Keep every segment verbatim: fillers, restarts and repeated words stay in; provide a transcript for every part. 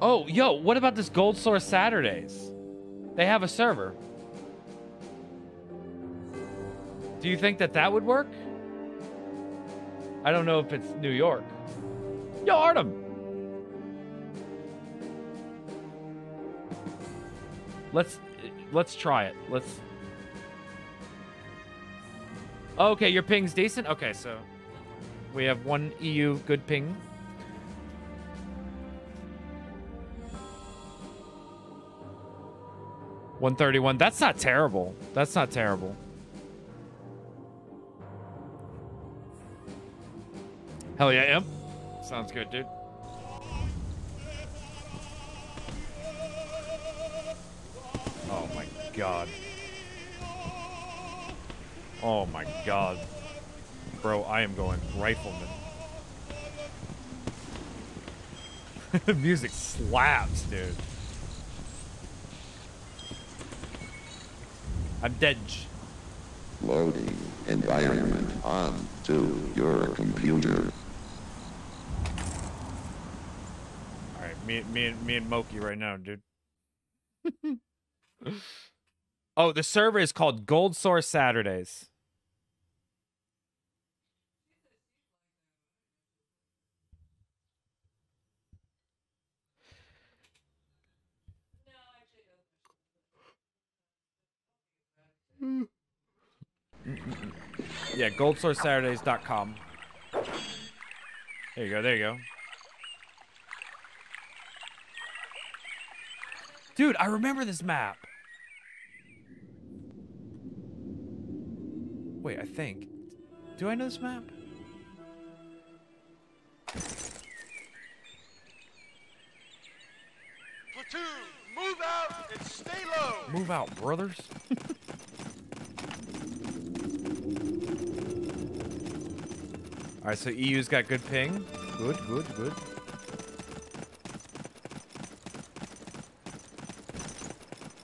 Oh, yo, what about this Gold Source Saturdays? They have a server. Do you think that that would work? I don't know if it's New York. Yo, Artem. Let's let's try it. Let's. Okay, your ping's decent. Okay, so we have one E U good ping. one thirty-one. That's not terrible. That's not terrible. Hell yeah, Imp. Sounds good, dude. Oh my god. Oh my god. Bro, I am going rifleman. The music slaps, dude. I'm Denj. Loading environment onto your computer. Alright, me, me, me and Moki right now, dude. Oh, the server is called Gold Source Saturdays. Yeah, gold source saturdays dot com. There you go, there you go. Dude, I remember this map. Wait, I think. Do I know this map? Platoon, move out and stay low. Move out, brothers. All right, so E U's got good ping. Good, good, good.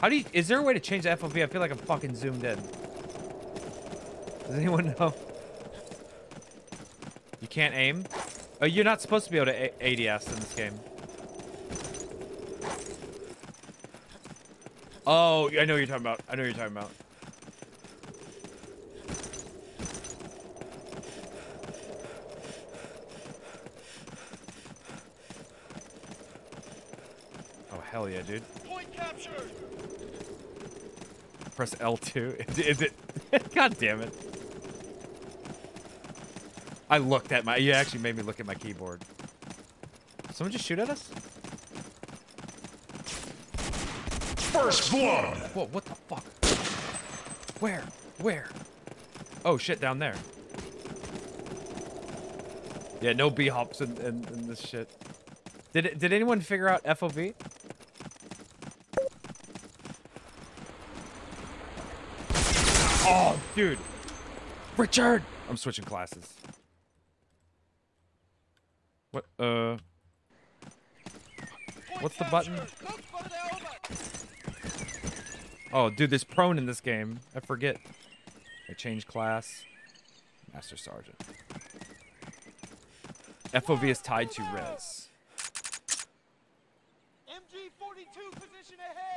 How do you, is there a way to change the F O V? I feel like I'm fucking zoomed in. Does anyone know? You can't aim? Oh, you're not supposed to be able to A D S in this game. Oh, I know what you're talking about. I know what you're talking about. Hell yeah, dude. Point captured. Press L two. Is it? God damn it. I looked at my... You actually made me look at my keyboard. Someone just shoot at us? First blood. Whoa, what the fuck? Where? Where? Oh, shit, down there. Yeah, no B-hops in, in, in this shit. Did, it, did anyone figure out F O V? Oh, dude. Richard! I'm switching classes. What? Uh. What's the button? Oh, dude, there's prone in this game. I forget. I changed class. Master Sergeant. F O V is tied to res.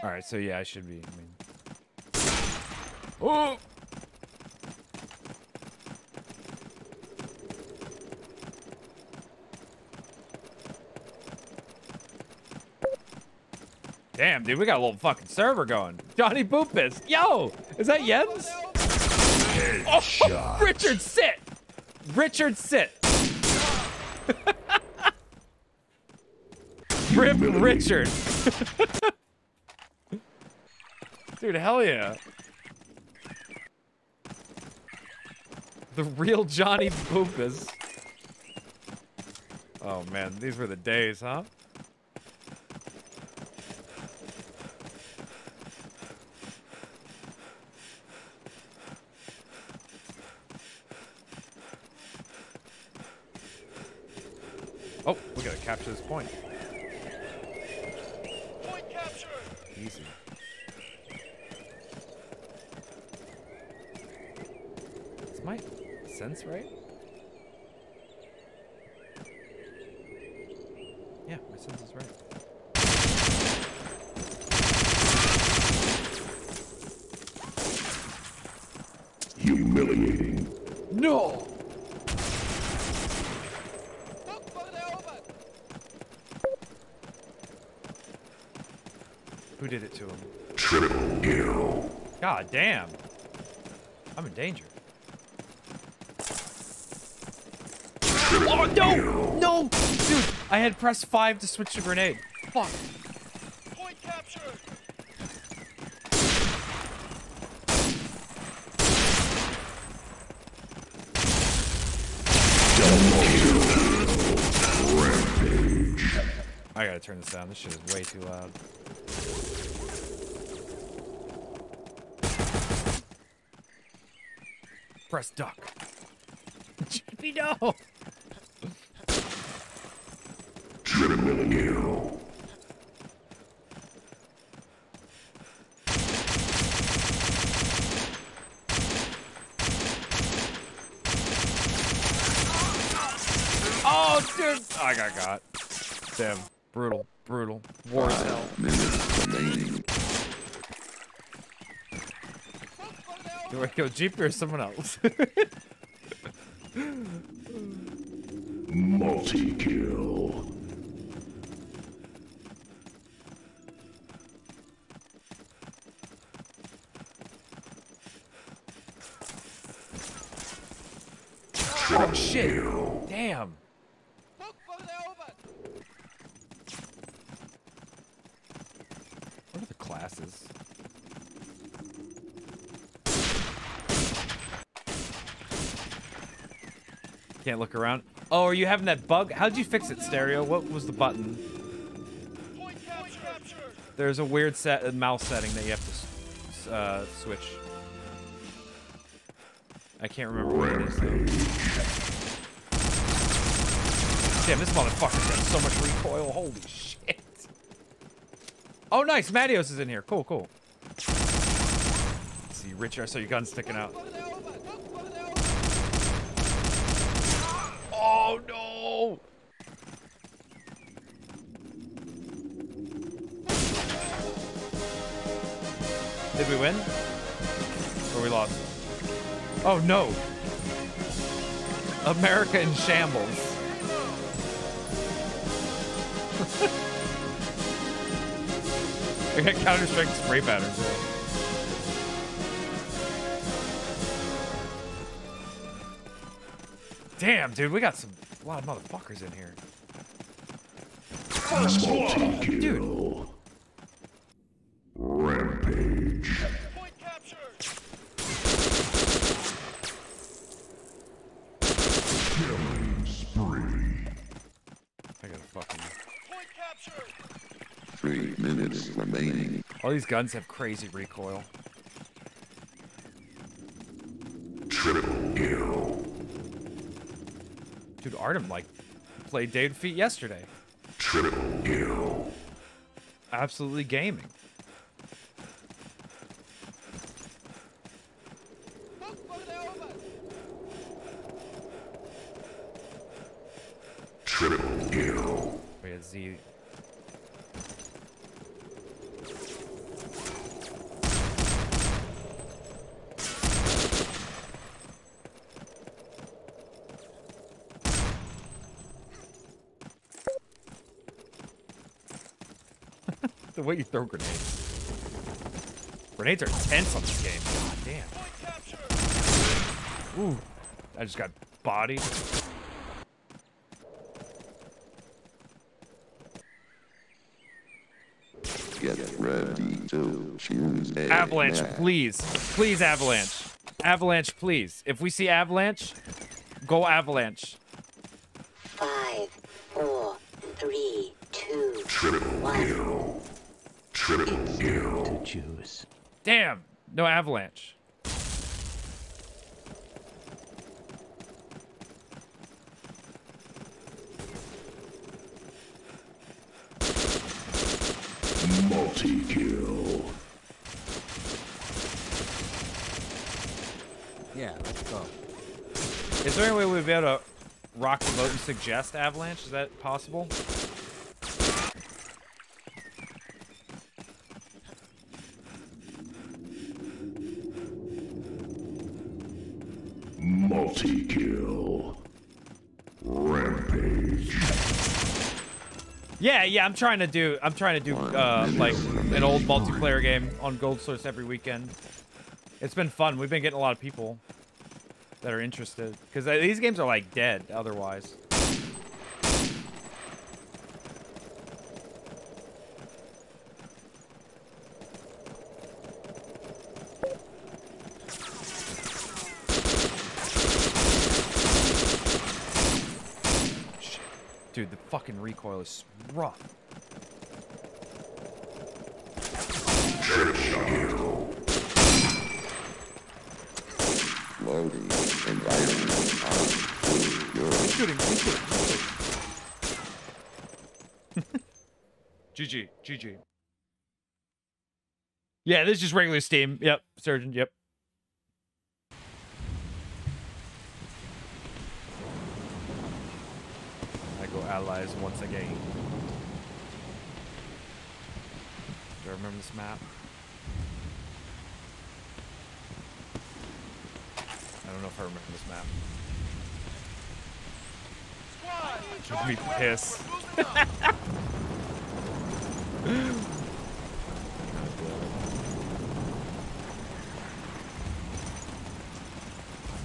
Alright, so yeah, I should be. I mean. Oh! Damn, dude, we got a little fucking server going. Johnny Boopus. Yo, is that Jens? Oh, Richard, sit. Richard, sit. Rip Richard. Dude, hell yeah. The real Johnny Boopus. Oh, man, these were the days, huh? Oh, we gotta capture this point. Point captured. Easy. It's my sense, right? Yeah, my sense is right. humiliating. No! Who did it to him? Triple kill. God damn. I'm in danger. Triple oh, no! Kill. No! Dude, I had pressed five to switch to grenade. Fuck. Point capture. I gotta turn this down. This shit is way too loud. Press duck. J P, no! Triple kill. Oh, dude! Oh, I got got. Damn. Brutal, brutal. War is hell. Do I go Jeep or someone else? Multi-kill. Oh shit! Damn. Classes. Can't look around. Oh, are you having that bug? How'd you fix it, Stereo? What was the button? Point capture. There's a weird set uh, mouse setting that you have to uh, switch. I can't remember what it is. Damn, this motherfucker's got so much recoil. Holy shit. Oh, nice. Matios is in here. Cool, cool. Let's see, Richard, I saw your gun sticking out. Oh, no. Did we win? Or we lost? Oh, no. America in shambles. I got Counter-Strike spray patterns. Damn, dude, we got some wild motherfuckers in here. Oh, dude. Rampage. Point capture. Killing spree. I gotta fucking. Point capture. Three minutes remaining. All these guns have crazy recoil. Triple kill. Dude, Artem like played Day of Defeat yesterday. Triple kill. Absolutely gaming. Triple kill. Wait, Z. The way you throw grenades. Grenades are intense on this game. God damn. Ooh. I just got bodied. Get ready to Tuesday. Avalanche, night. Please. Please, Avalanche. Avalanche, please. If we see Avalanche, go Avalanche. Five, four, three, two, one. To choose. Damn! No Avalanche. Multi-kill. Yeah, let's go. Is there any way we'd be able to rock the boat and suggest Avalanche? Is that possible? Multi kill. Rampage. Yeah, yeah, I'm trying to do I'm trying to do uh like an old multiplayer game on Gold Source every weekend. It's been fun. We've been getting a lot of people that are interested because these games are like dead otherwise. Dude, the fucking recoil is rough. Loading environment out. You're shooting. G G, G G. Yeah, this is just regular Steam. Yep, Sturgeon. Yep. Allies once again. Do I remember this map? I don't know if I remember this map. Squad! Give me piss.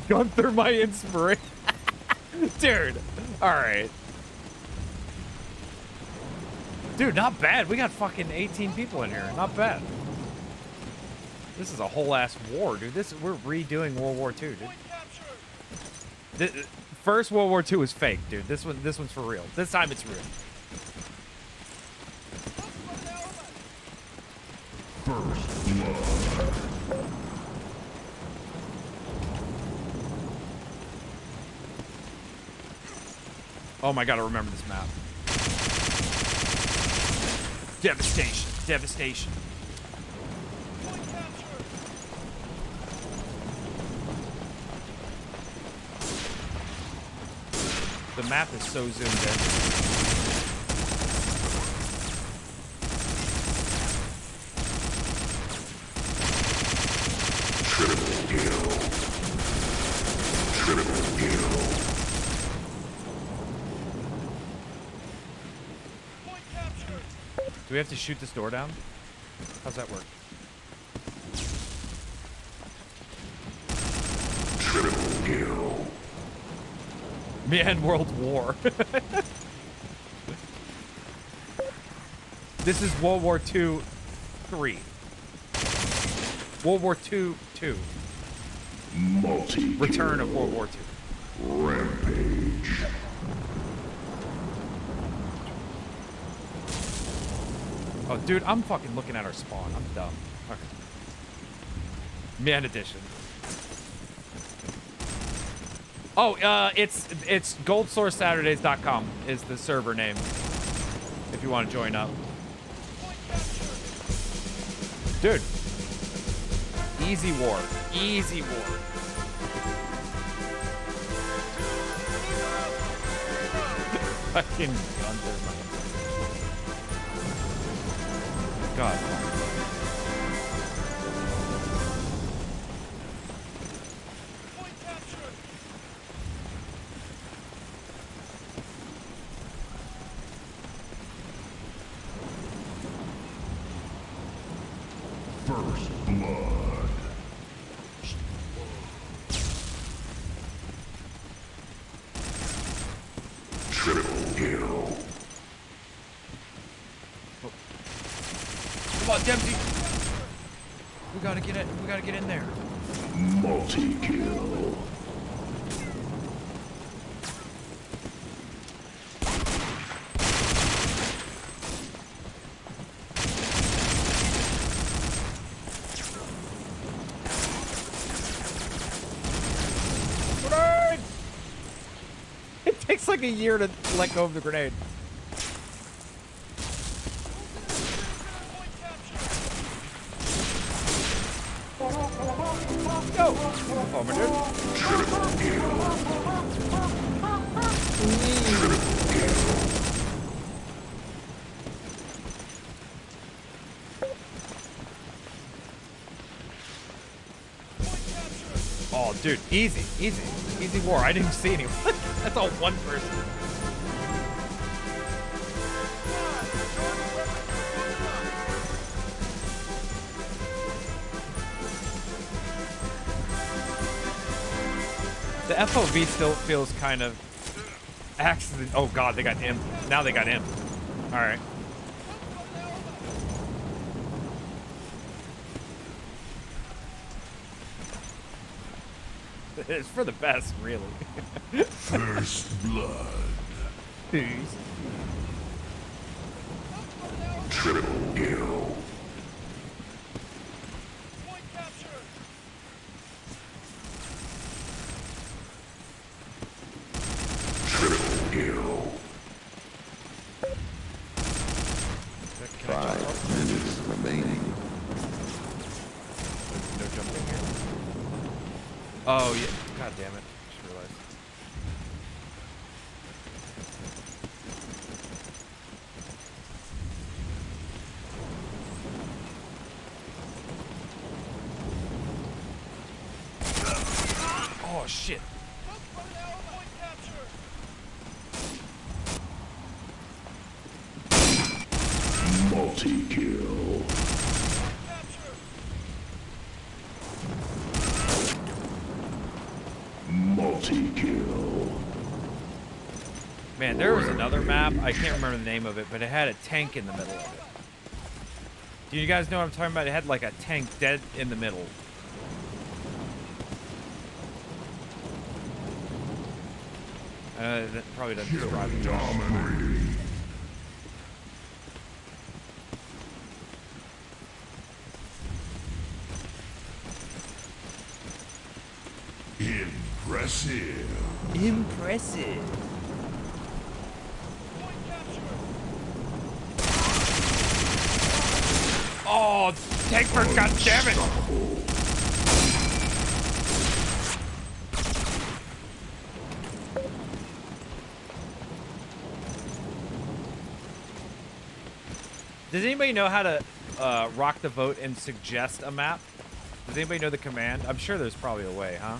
Gunther, my inspiration. Dude, alright. Dude, not bad. We got fucking eighteen people in here. Not bad. This is a whole ass war, dude. This we're redoing World War Two, dude. The, first World War Two was fake, dude. This one, this one's for real. This time it's real. First blood. Oh my god, I remember this map. Devastation, devastation. The map is so zoomed in. Triple kill. Triple kill. Do we have to shoot this door down? How's that work? Triple kill. Man, World War. This is World War Two, three. World War Two, two. Multi. Return of World War Two. Rampage. Oh, dude, I'm fucking looking at our spawn. I'm dumb. Okay. Man edition. Oh, uh, it's it's gold source saturdays dot com is the server name. If you want to join up. Dude. Easy war. Easy war. Fucking Gunther, man. God. First blood. Triple kill. Come on, Dempsey. We gotta get it. We gotta get in there. Multi kill. Grenade! It takes like a year to let go of the grenade. Dude, easy, easy, Easy war. I didn't see anyone. That's all one person. The F O V still feels kind of accident. Oh god, they got Imp. Now they got Imp. All right. It's for the best, really. First blood. Peace. Triple kill. Point capture. Triple kill. Five minutes remaining. No jumping here. Oh yeah! God damn it! Just realized. Oh shit! Multi kill. Multi-kill. Man, there was another map. I can't remember the name of it, but it had a tank in the middle of it. Do you guys know what I'm talking about? It had like a tank dead in the middle. Uh, that probably doesn't describe it. Impressive. Impressive. Oh, Tankford, goddammit! Does anybody know how to uh, rock the vote and suggest a map? Does anybody know the command? I'm sure there's probably a way, huh?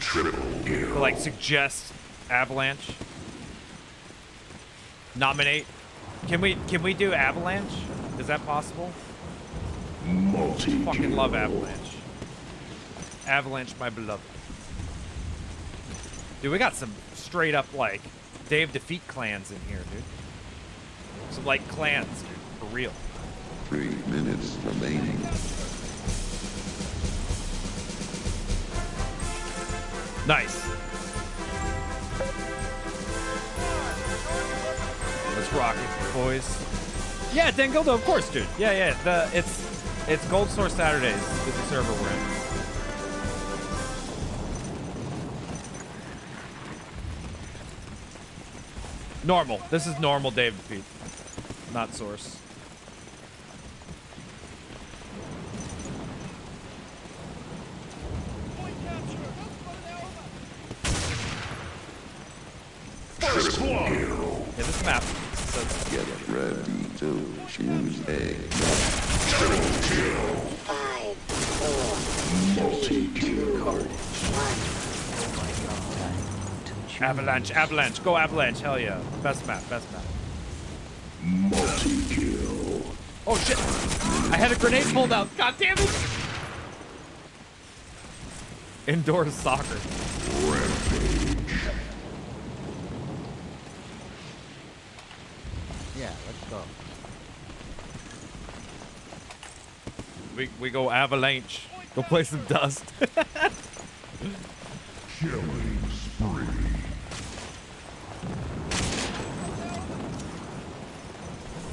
To, like, suggest Avalanche. Nominate. Can we can we do Avalanche? Is that possible? Multi fucking love Avalanche. Avalanche, my beloved. Dude, we got some straight up like Day of Defeat clans in here, dude. Some like clans, dude, for real. Three minutes remaining. Nice. Let's rock it, boys. Yeah, Dan Gildo, of course, dude. Yeah, yeah. The it's it's Gold Source Saturdays is the server we're in. Normal. This is normal Day of Defeat, not Source. Map. So, get ready to choose a triple kill. Five, four, multi kill. One. Oh my god. Avalanche, Avalanche, go Avalanche, hell yeah. Best map, best map. Multi kill. Oh shit! I had a grenade pulled out. God damn it! Indoor soccer. Rampage. Yeah, let's go. We we go Avalanche. Go play some dust. Killing spree.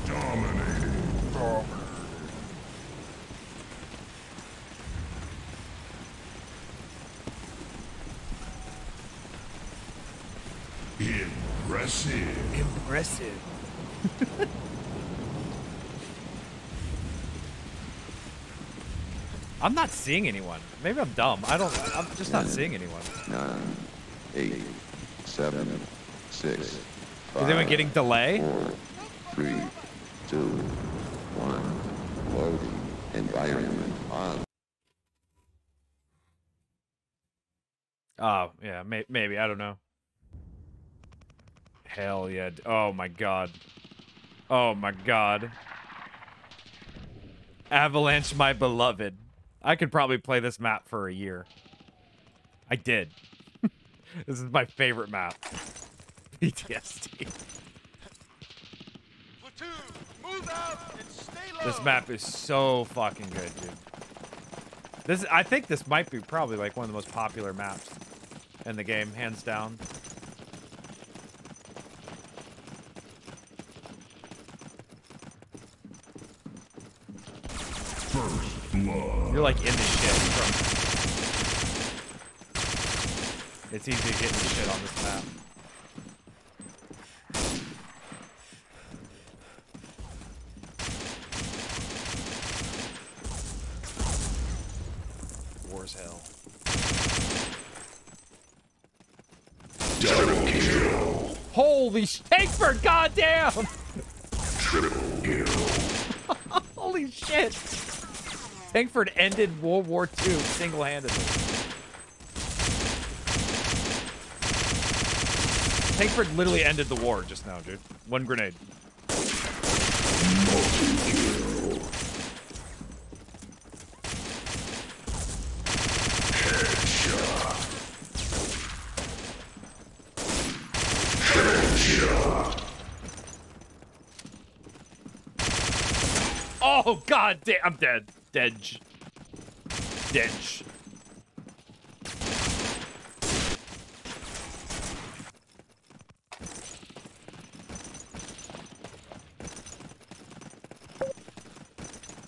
Dominating. Dominating. Impressive. Impressive. I'm not seeing anyone. Maybe I'm dumb. I don't. I'm just Nine, not seeing anyone. Nine, eight, seven, six. Five, is anyone getting delay? Four, three, two, one. Loading environment on. Oh, yeah, may maybe. I don't know. Hell yeah. Oh, my God. Oh, my God. Avalanche, my beloved. I could probably play this map for a year. I did. This is my favorite map. P T S D. Platoon, move out and stay low. This map is so fucking good, dude. This, I think this might be probably like one of the most popular maps in the game, hands down. First blood. You're like in the shit, bro. It's easy to get in the shit on this map. Holy sh- Tankford, goddamn! Triple kill. Holy shit! Tankford ended World War Two single-handedly. Tankford literally ended the war just now, dude. One grenade. Multi-kill. Oh god damn, I'm dead. Dedge. Dedge.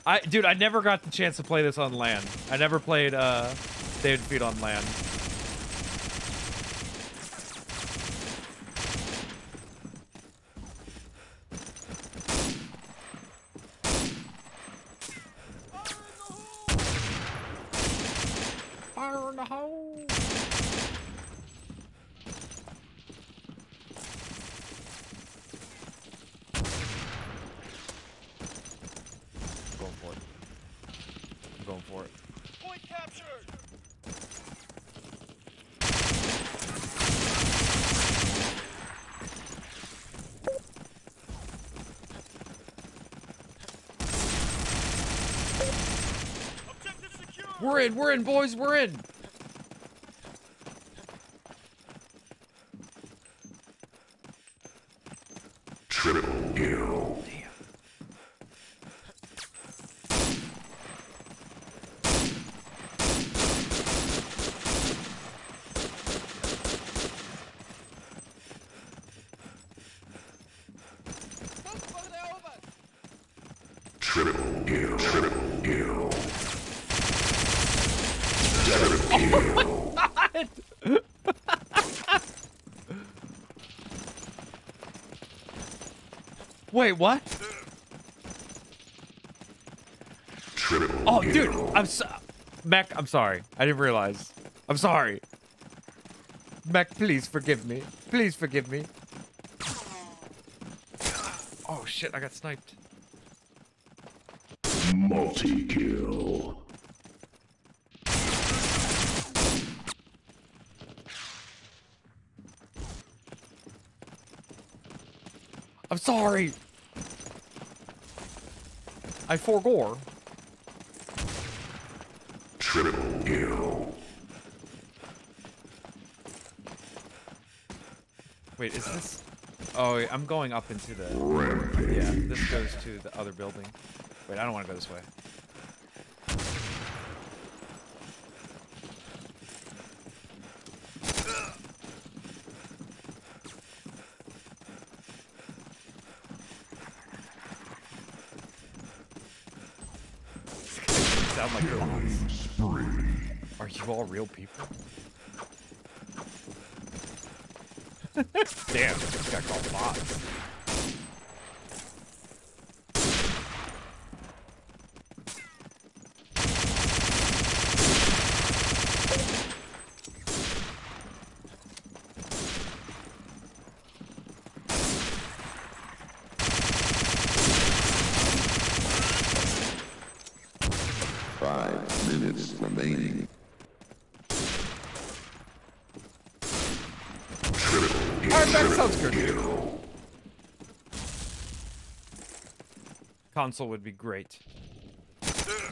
I dude, I never got the chance to play this on land. I never played uh Day of Defeat on land. We're in, we're in, boys, we're in. Triple kill. Triple kill. Triple kill. Oh my God. Wait, what? Triple oh, kill. Dude, I'm so Mech, I'm sorry. I didn't realize. I'm sorry. Mech, please forgive me. Please forgive me. Oh shit, I got sniped. Multi-kill. I'm sorry. I forgore. Triple kill. Wait, is this? Oh, I'm going up into the. Rampage. Yeah, this goes to the other building. Wait, I don't want to go this way. All real people. Damn, this guy called bots. Five minutes remaining. Alright, that sounds good. Console would be great.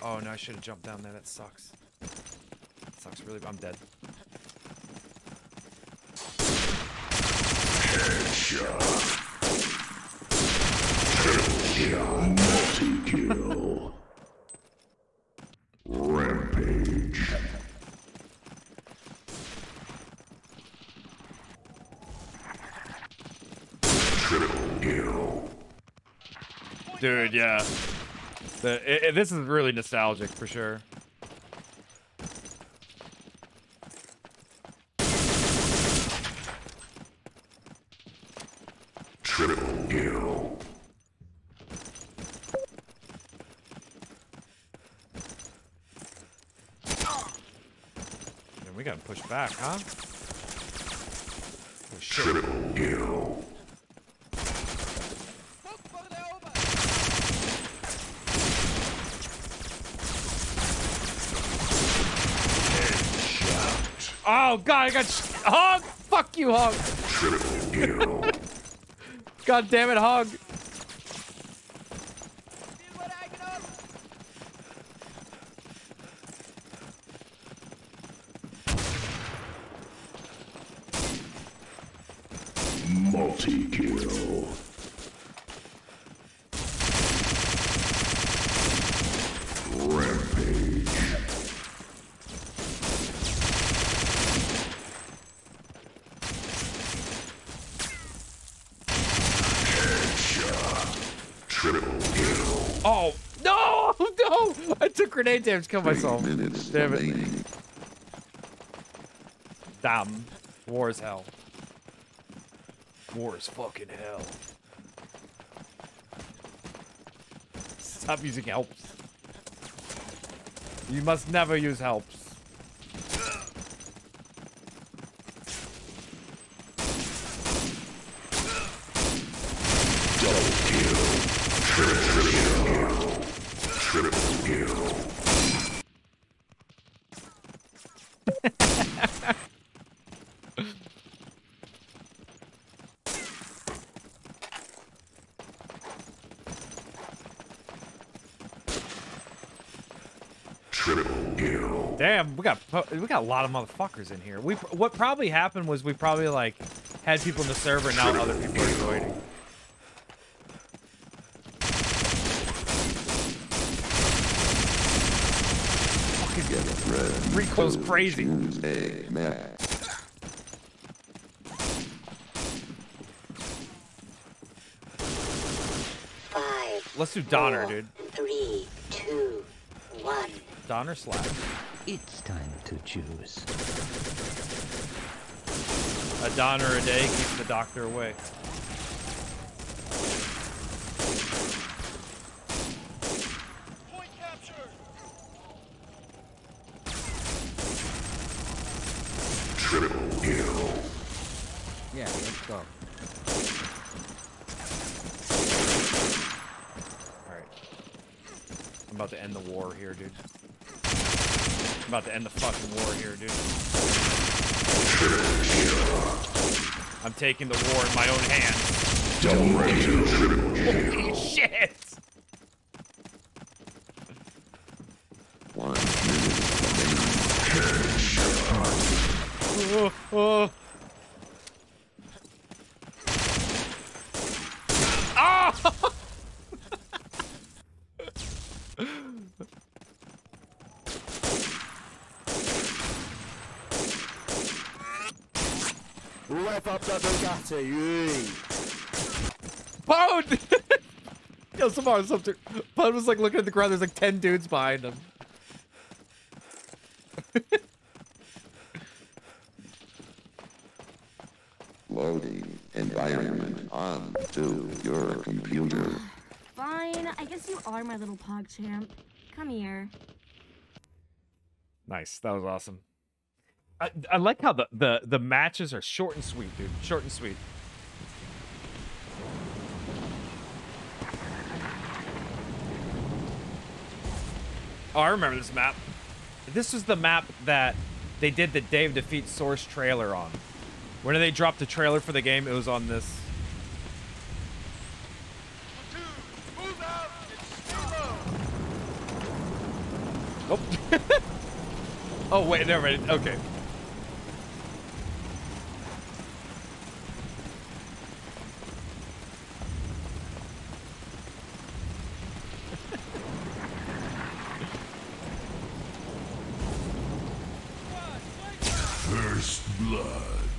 Oh no, I should have jumped down there. That sucks. That sucks really. I'm dead. Headshot. Multi-kill. Rampage. Triple kill. Dude, yeah. The, it, it, this is really nostalgic for sure. Triple kill. We gotta push back, huh? Oh, shit. Triple kill. Headshot. Oh god, I got sh Hog! Fuck you, Hog! Triple kill. God damn it, Hog! Multi-kill. Rampage. Headshot. Triple kill. Oh, no, no! I took grenade damage to kill myself. Damn it. Damn. War is hell. War is fucking hell. Stop using helps. You must never use helps. Double kill. Triple kill. Triple kill. Damn, we got we got a lot of motherfuckers in here. We what probably happened was we probably like had people in the server and now other people are joining. Fucking recoil's crazy. Five, Let's do Donner, four, dude. Three, two, one. Donner slash. It's time to choose. A Donner a day keeps the doctor away. Point captured. Triple kill. Yeah, let's go. Alright. I'm about to end the war here, dude. I'm about to end the fucking war here, dude. I'm taking the war in my own hands. Double kill. Holy shit! One. Oh, oh. Oh! Up that Bugatti. Bone! Yo, somehow something. Bone was like looking at the ground. There's like ten dudes behind him. Loading environment onto your computer. Fine, I guess you are my little pog champ. Come here. Nice. That was awesome. I, I like how the, the, the matches are short and sweet, dude. Short and sweet. Oh, I remember this map. This was the map that they did the Day of Defeat source trailer on. When they dropped the trailer for the game, it was on this. Nope. Oh wait, never mind. Okay.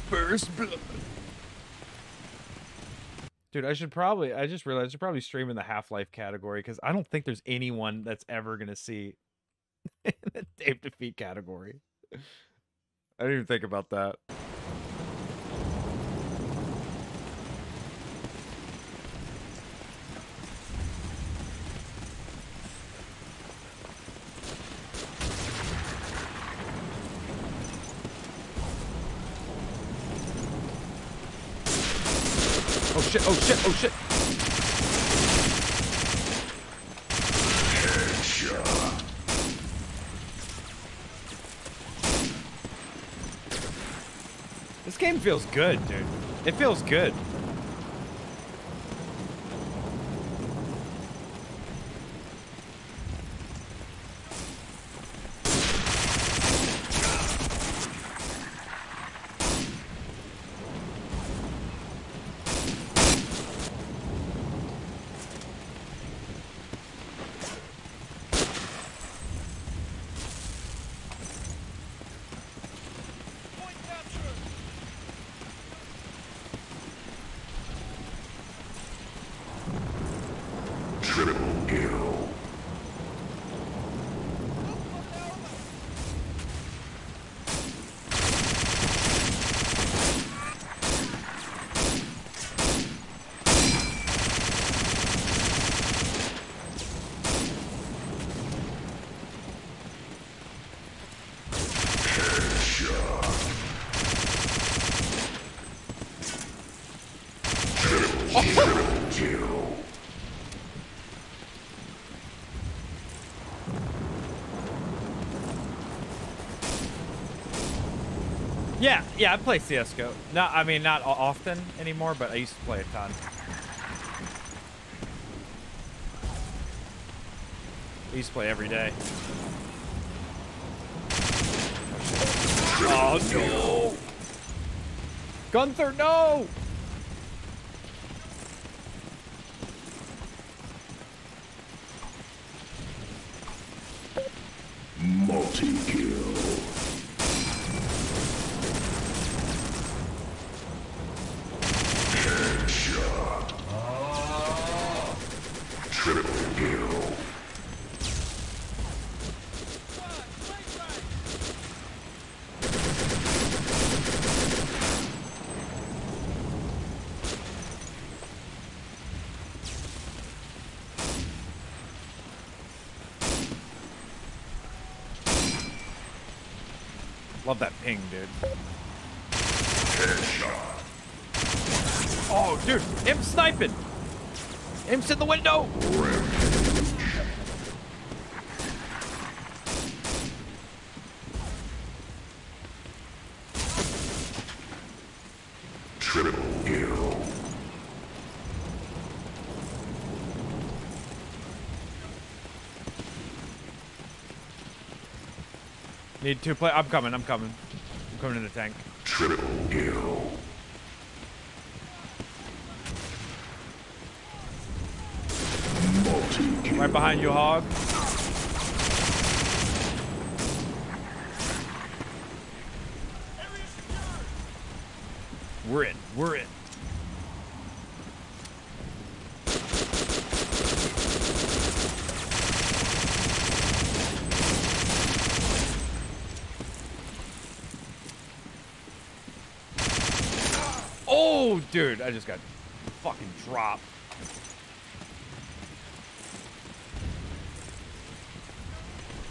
First blood. Dude, I should probably, I just realized I should probably stream in the Half-Life category because I don't think there's anyone that's ever going to see the Day of Defeat category. I didn't even think about that. Oh shit, oh shit, oh shit. Headshot. This game feels good, dude. It feels good. Yeah, I play C S G O. No, I mean, not often anymore, but I used to play a ton. I used to play every day. Oh, no. Gunther, no! Love that ping, dude. Headshot. Oh, dude, Imp sniping. Imp's in the window. Triple kill. Need two play. I'm coming. I'm coming. I'm coming in the tank. Triple kill. Multi-kill. Right behind you, Hog. We're in. We're in. Dude, I just got fucking dropped.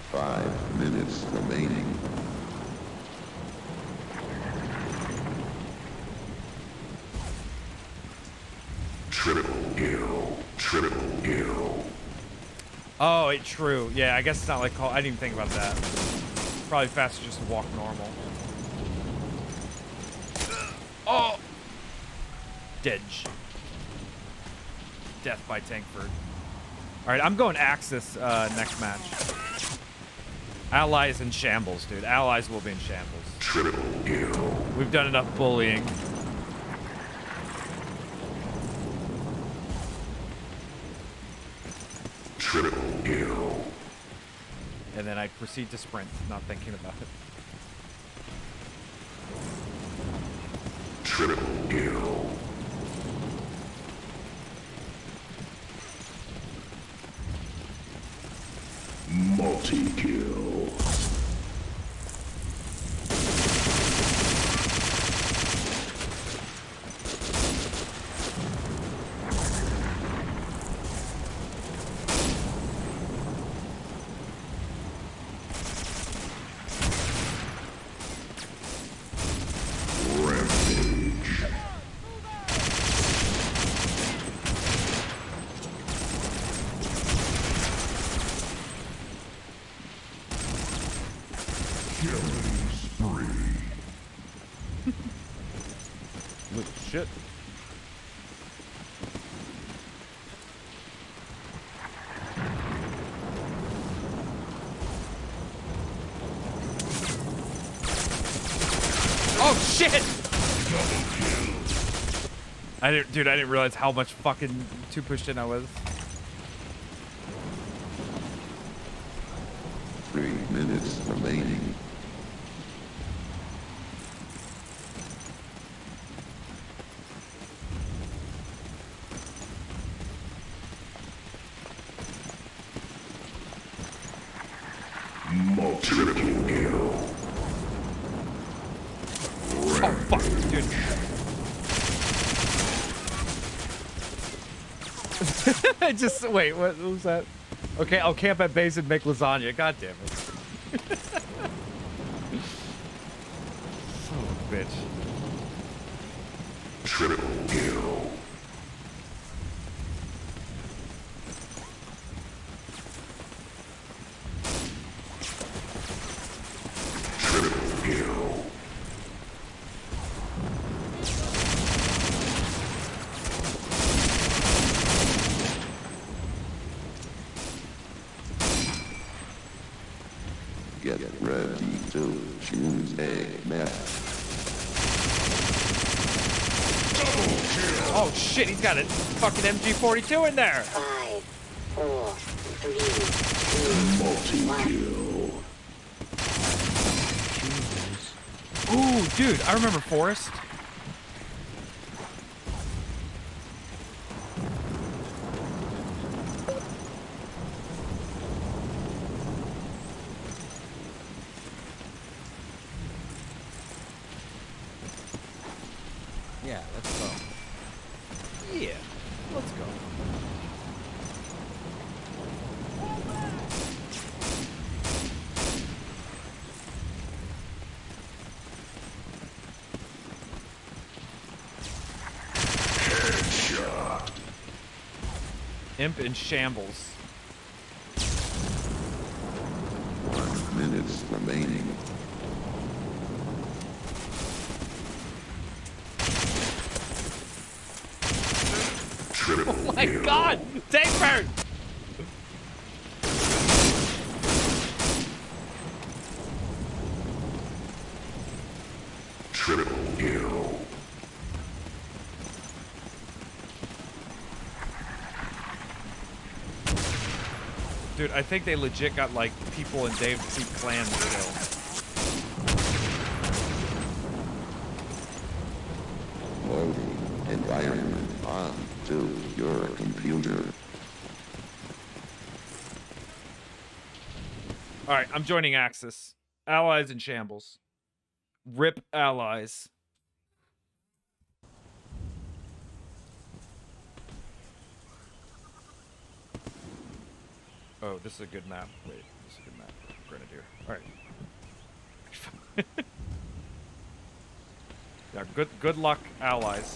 Five minutes remaining. Triple kill. Triple kill. Oh, it's true. Yeah, I guess it's not like call. I didn't even think about that. Probably faster just to walk normal. Dedge. Death by Tankford. Alright, I'm going Axis uh, next match. Allies in shambles, dude. Allies will be in shambles. Triple kill. We've done enough bullying. Triple kill. And then I proceed to sprint, not thinking about it. Triple kill. Multi-kill. I didn't, dude, I didn't realize how much fucking too pushed in I was. Three minutes remaining. Just wait, what was that? Okay, I'll camp at base and make lasagna. God damn it. Son of a bitch. Triple kill. Triple kill. To choose a match. Oh shit, he's got a fucking M G forty-two in there. Five, four, three, two, multi-kill. Ooh, dude, I remember Forrest. Imp in shambles. One minute remaining. Triple oh my kill. God! Tankford! Triple kill. Dude, I think they legit got, like, people in Day of Defeat clans killed. Loading environment onto your computer. Alright, I'm joining Axis. Allies in shambles. Rip allies. Oh, this is a good map. Wait, this is a good map. Grenadier. Alright. Yeah, good good luck, allies.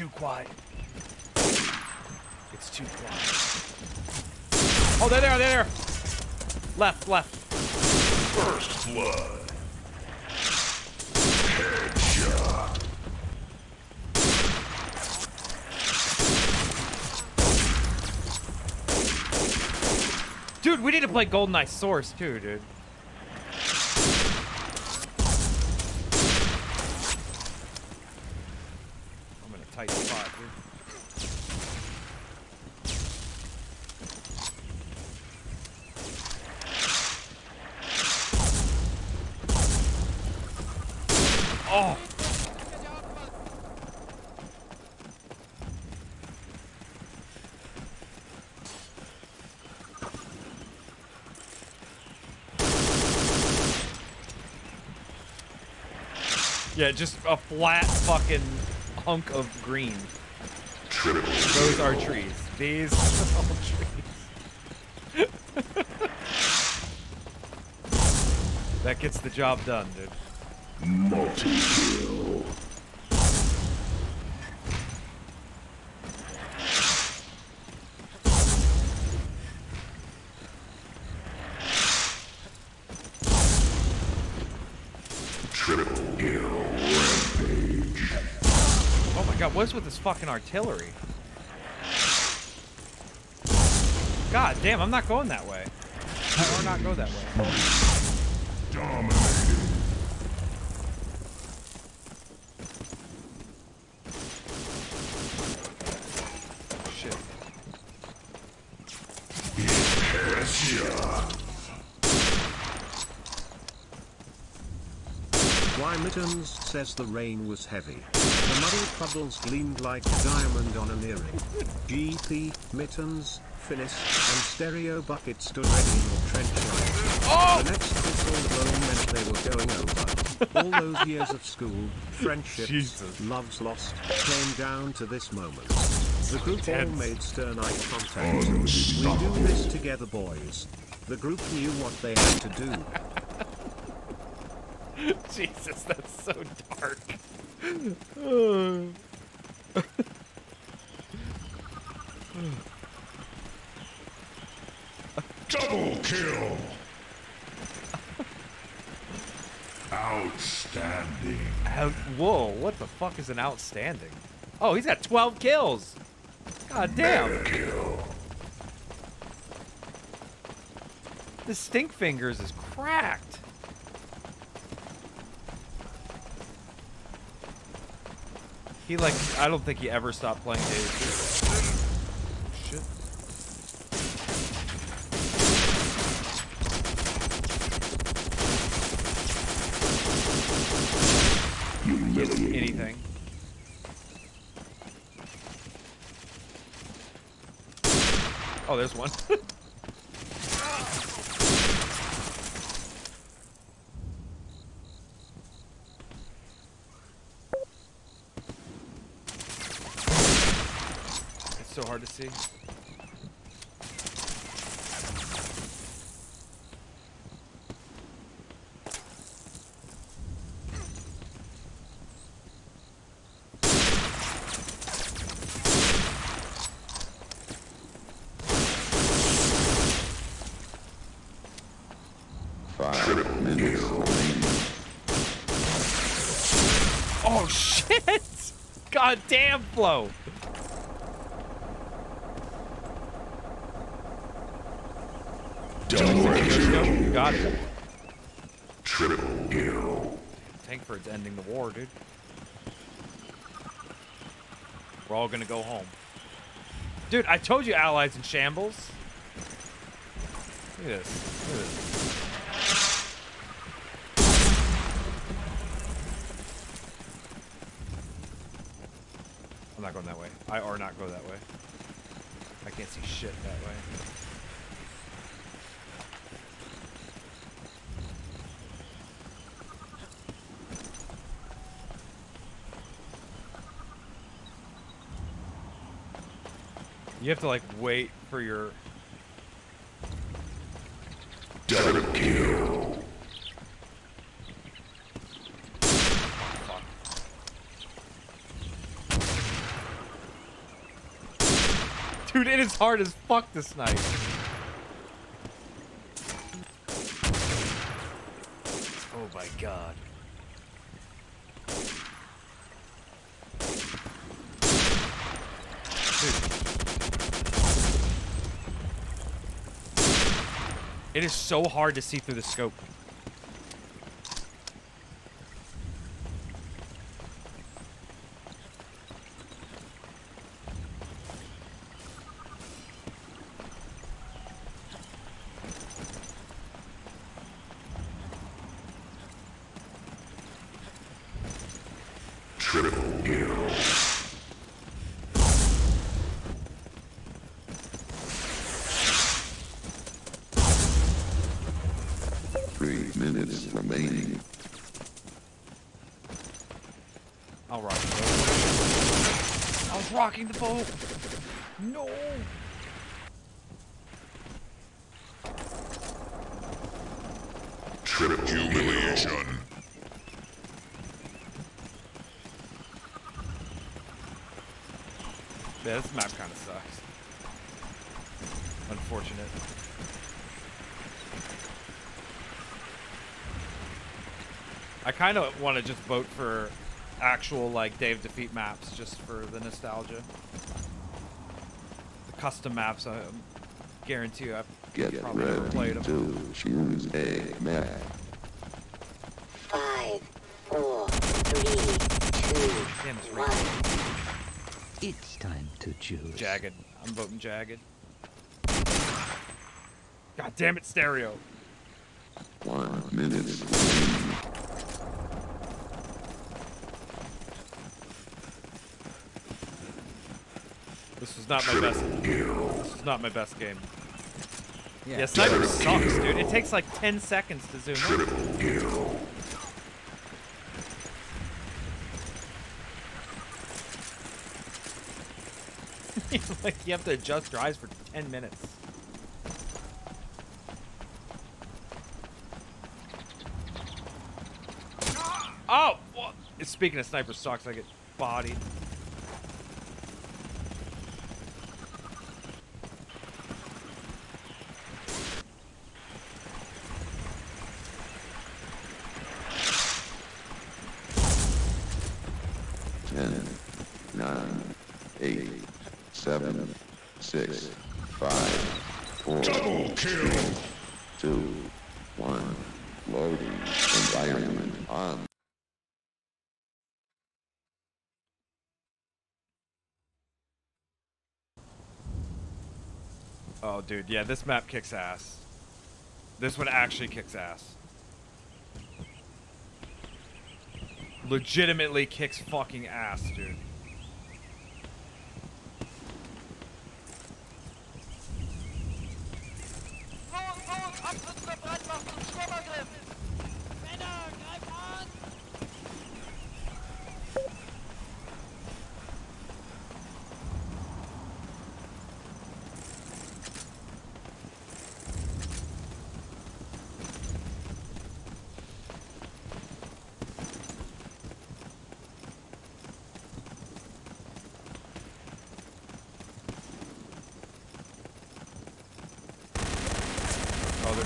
too quiet. It's too quiet. Oh, there they are, there they are. Left, left. First blood. Headshot. Dude, we need to play GoldenEye Source too, dude. I'm in a tight spot, dude. Oh. Yeah, just a flat fucking hunk of green. Triple. Those are trees. These are all trees. That gets the job done, dude. Multi-kill. What's with this fucking artillery? God damn, I'm not going that way. I will not go that way. Dominated. Shit. Why Mittens says the rain was heavy. The muddy puddles gleamed like a diamond on an earring. G P, Mittens, Finnis, and Stereo Bucket stood ready in the trench line. Oh! The next whistle blown meant they were going over. All those years of school, friendships, Jesus. Loves lost, came down to this moment. The group all made stern eye contact. Oh, we do this together, boys. The group knew what they had to do. Jesus, that's so dark. Oh. Double kill. Outstanding. Out, whoa, what the fuck is an outstanding? Oh, he's got twelve kills. God damn. Mega kill. The stink fingers is cracked. He like, I don't think he ever stopped playing Day of Defeat. Shit. Just anything. Oh, there's one. Hard to see. Oh shit! Goddamn flow. Got it. Triple kill. Tankford's ending the war, dude. We're all gonna go home. Dude, I told you allies in shambles. Look at this. Look at this. I'm not going that way. I are not go that way. I can't see shit that way. You have to like wait for your double kill. Fuck. Dude, it is hard as fuck to snipe. Oh my god. Dude. It is so hard to see through the scope. Rocking the boat. No. Triple humiliation. Yeah, this map kind of sucks. Unfortunate. I kind of want to just vote for actual, like, Day of Defeat maps, just for the nostalgia. The custom maps, I guarantee I've Get probably never played them. To choose a map. Five, four, three, two, Damn, it's one. Right. It's time to choose. Jagged. I'm voting Jagged. God damn it, Stereo. One minute. This was not my best. This was not my best game. Yeah, yeah sniper sucks, dude. It takes like ten seconds to zoom in. Like you have to adjust your eyes for ten minutes. Oh, well, speaking of sniper sucks, I get bodied. six, five, four, Double kill. two, one, loading, environment on. Oh dude, yeah, this map kicks ass. This one actually kicks ass. Legitimately kicks fucking ass, dude.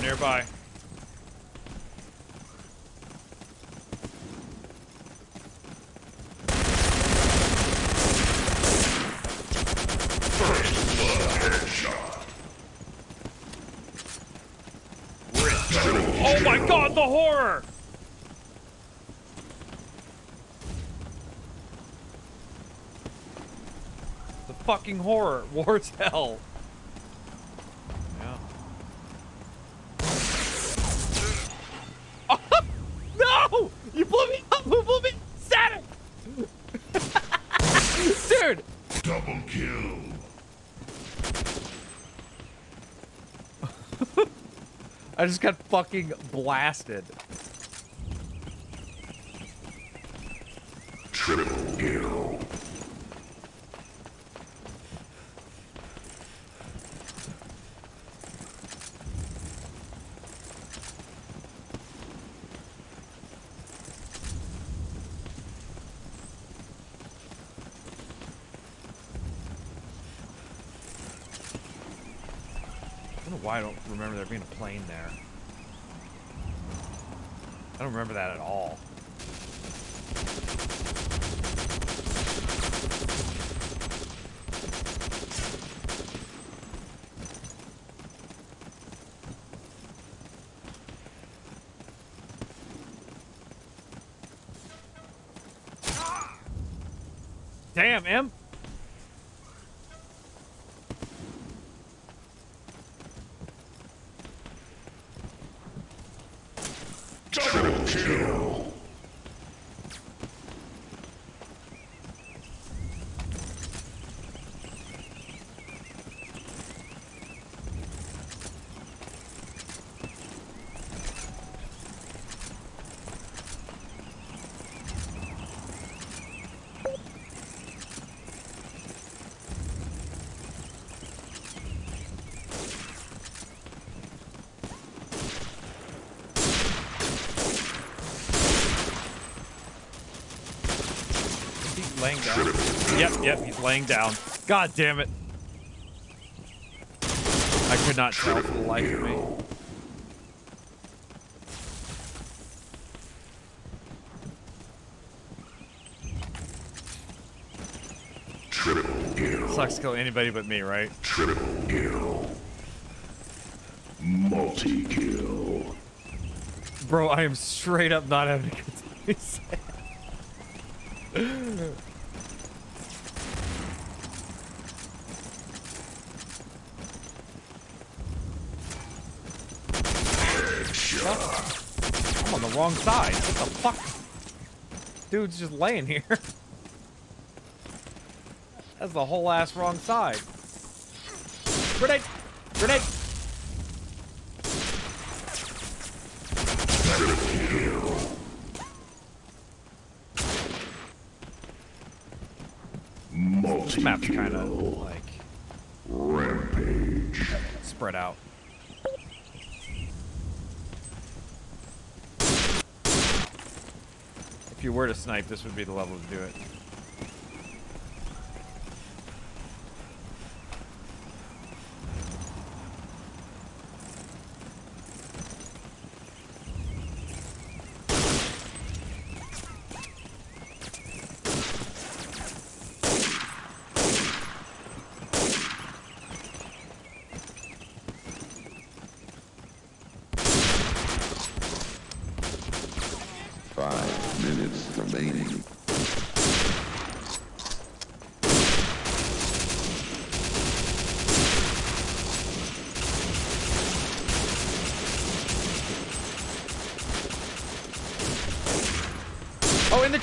Nearby. Oh my god, the horror! The fucking horror. War's hell. I just got fucking blasted. Triple kill. I don't know why I don't remember there being a plane there. I don't remember that at all. Damn, Imp! Double kill! Laying down. Yep, yep, he's laying down. God damn it. I could not tell for the life of me. Triple kill. Sucks to kill anybody but me, right? Triple kill. Multi-kill. Bro, I am straight up not having a good time. I'm on the wrong side. What the fuck? Dude's just laying here. That's the whole ass wrong side. Grenade! Grenade! This map's kind of like rampage spread out. If you were to snipe, this would be the level to do it.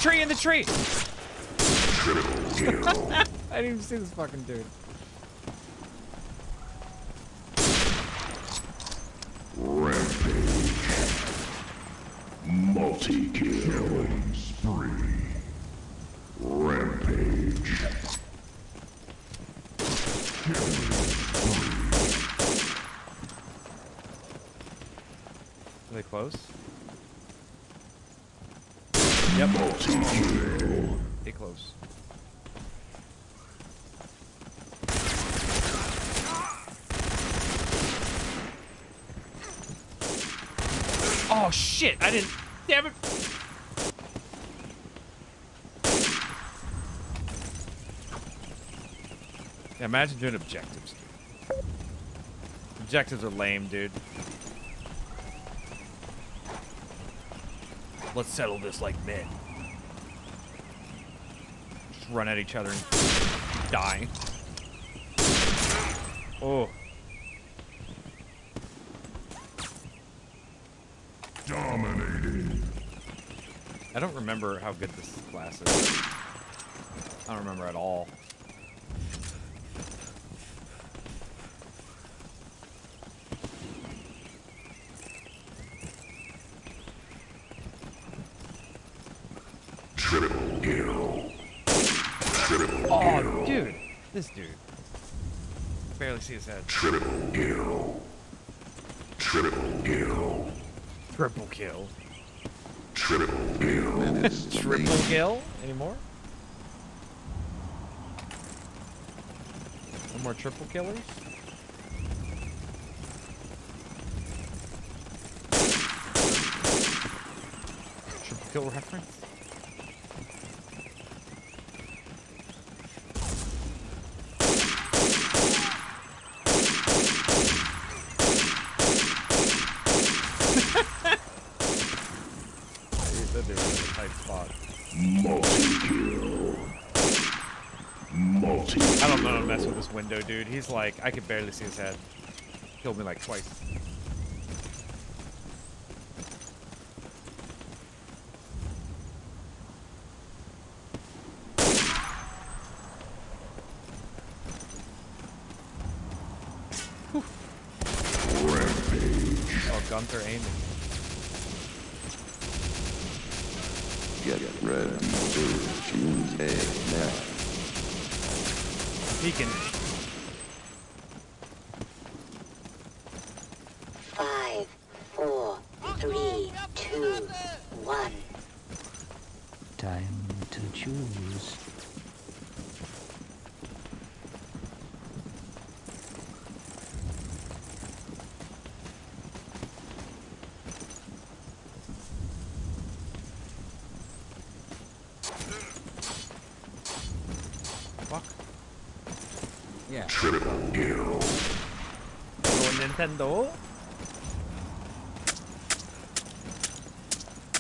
Tree in the tree. I didn't even see this fucking dude. Rampage. Multi-kill spree. Rampage. Are they close? Yep. Stay close. Oh shit! I didn't. Damn it! Yeah, imagine doing objectives. Objectives are lame, dude. Let's settle this like men. Just run at each other and die. Oh. Dominating. I don't remember how good this class is. I don't remember at all. Oh, dude. This dude. I barely see his head. Triple kill. Triple kill. Triple kill. Triple kill. Triple kill? Any more? No more triple killers? CS:GO reference? Window dude, he's like, I could barely see his head. Killed me like twice. Whew. Rampage. Oh, Gunther aiming. Get ready to choose a match. Peeking.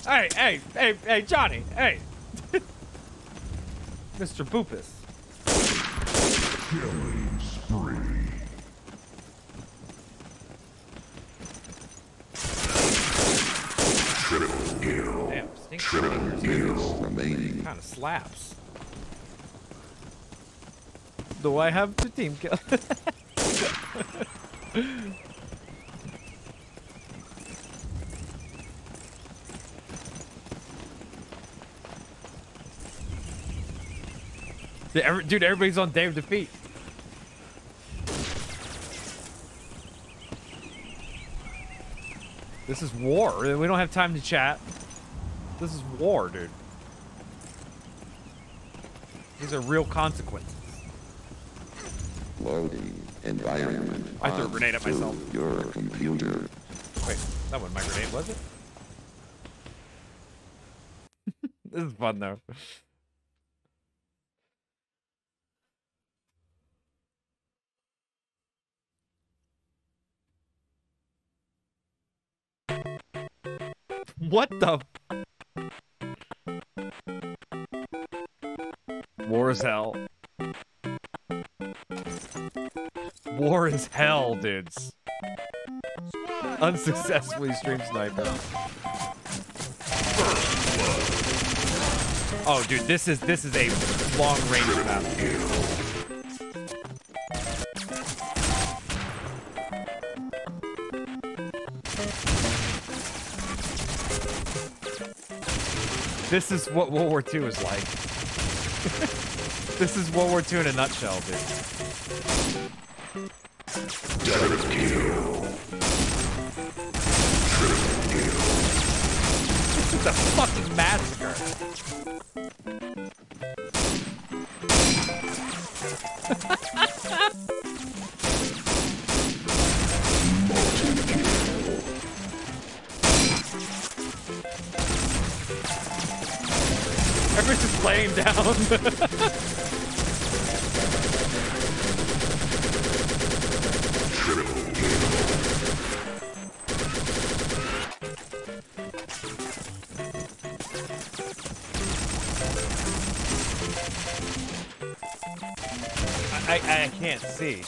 Hey, hey, hey, hey, Johnny, hey. Mister Boopus. Killing spree. Triple kill. Damn, Triple kill remaining. Kind of slaps. Do I have the team kill? Dude, everybody's on Day of Defeat. This is war. We don't have time to chat. This is war, dude. These are real consequences. Loading environment. I threw a grenade at myself. Your computer. Wait, that wasn't my grenade, was it? This is fun, though. What the f- War is hell. War is hell, dudes. Unsuccessfully stream sniper. Oh dude, this is this is a long range battle. This is what World War Two is like. This is World War Two in a nutshell, dude. Double kill. Triple kill. This is a fucking massacre. Everyone's just laying down. I, I I can't see.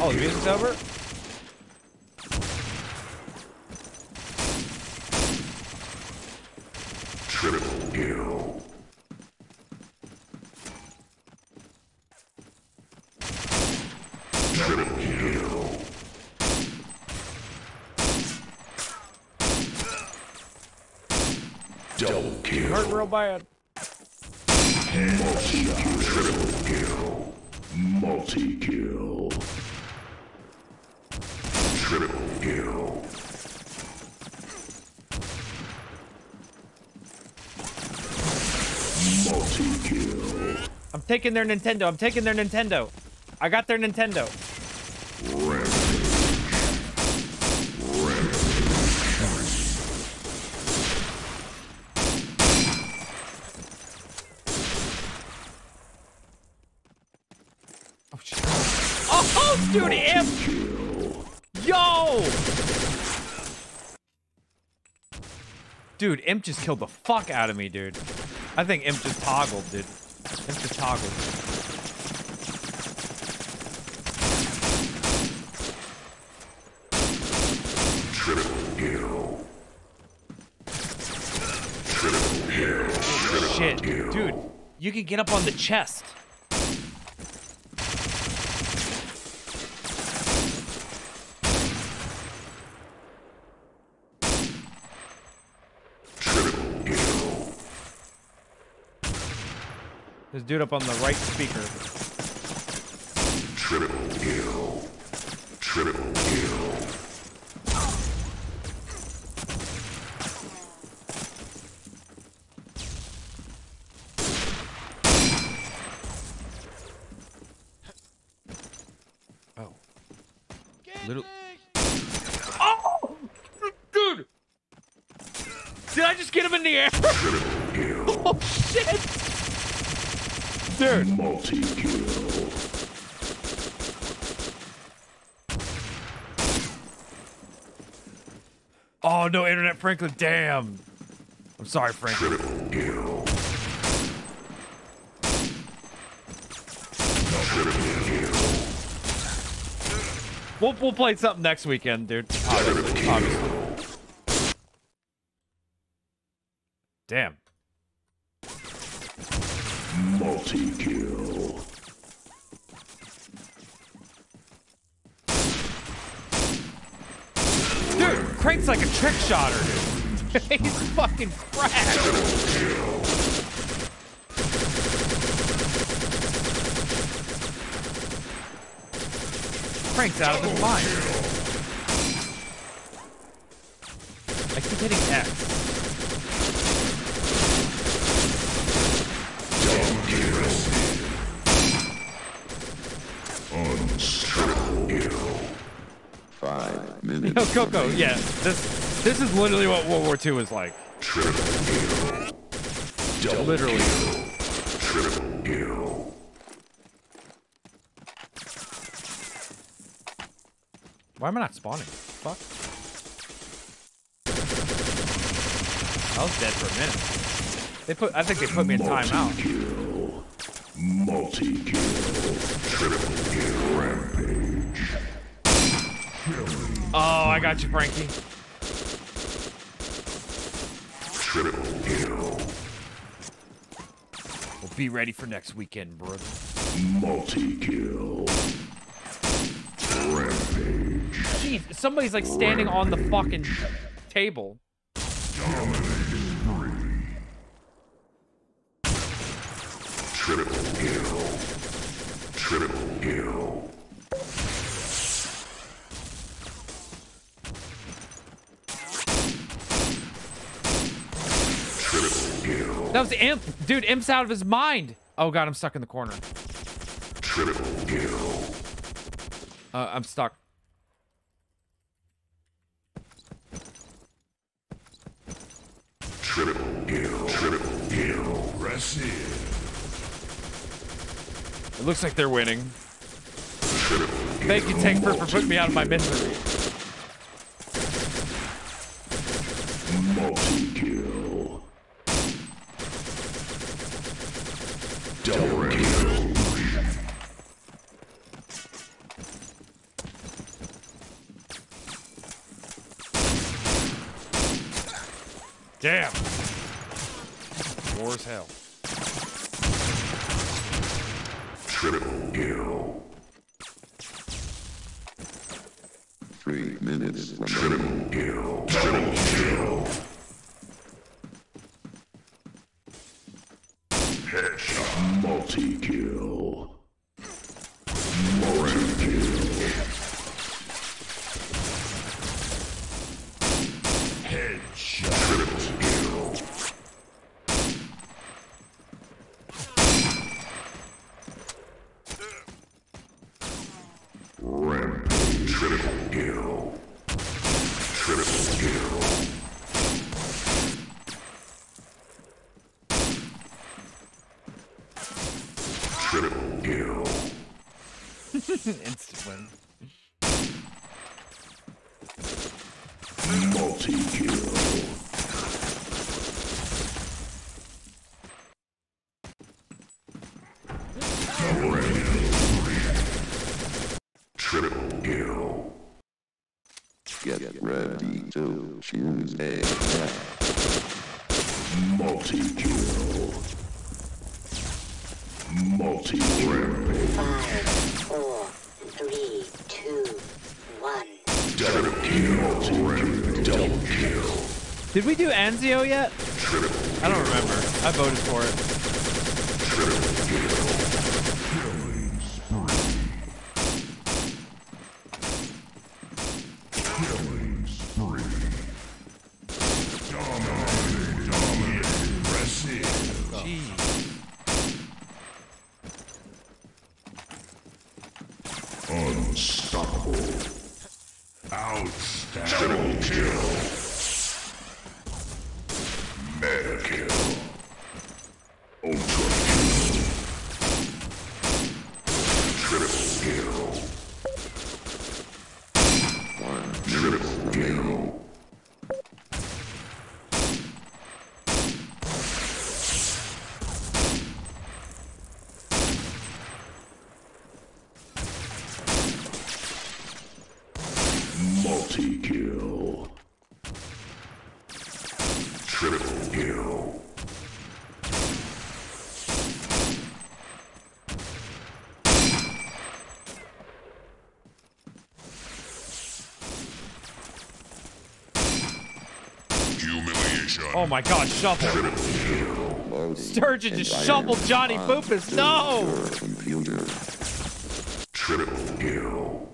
Oh, the music's over? Bad. Multi-kill. Multi-kill. Triple kill. Multi-kill. I'm taking their Nintendo. I'm taking their Nintendo. I got their Nintendo. Rampage. Let's do the Imp! Yo! Dude, Imp just killed the fuck out of me, dude. I think Imp just toggled, dude. Imp just toggled. Triple kill. Triple kill. Triple shit, kill. Dude. You can get up on the chest. This dude up on the right speaker. Triple kill. Triple kill. Oh. Little. Oh! Dude! Did I just get him in the air? Triple kill. Oh, shit! Dude. Multi-kill. Oh no, Internet Franklin, damn. I'm sorry, Franklin. Triple kill. Triple kill. We'll, we'll play something next weekend, dude. Obviously, obviously. Damn. Multi-kill. Dude, Crank's like a trick shotter, dude. He's fucking cracked. Crank's out of his mind. I keep hitting X. Five minutes. No, Coco, yeah. This this is literally what World War Two is like. Triple kill. Double literally. Kill. Triple kill. Why am I not spawning? Fuck. I was dead for a minute. They put I think they put me in timeout. Multi-kill, triple kill, rampage. Killing. Oh, I got you, Frankie. Triple kill. We'll be ready for next weekend, brother. Multi-kill, rampage. Jeez, somebody's like standing rampage. On the fucking table. Triple kill. Triple kill. Triple kill. That was Imp. Dude, Imp's out of his mind. Oh god, I'm stuck in the corner. Triple kill. Uh, I'm stuck. Triple kill. Triple kill. Rest here. It looks like they're winning. Thank you, Tankford, for putting me out of my misery. Multi-kill. Double kill. Damn. War as hell. Triple kill. Three minutes. Triple kill. Triple kill. Headshot. Multi kill. Multi kill. Headshot. Triple kill. Instant win. Multi-kill. Triple kill. Get ready to choose a multi-kill. Multi-rampage. Five, four, three, two, one. Double kill. Double kill. Did we do Anzio yet? Triple. I don't remember. I voted for it. Triple kill. Oh my God! Shovel. Sturgeon just shoveled Johnny Boopus. No. Computer. Triple kill.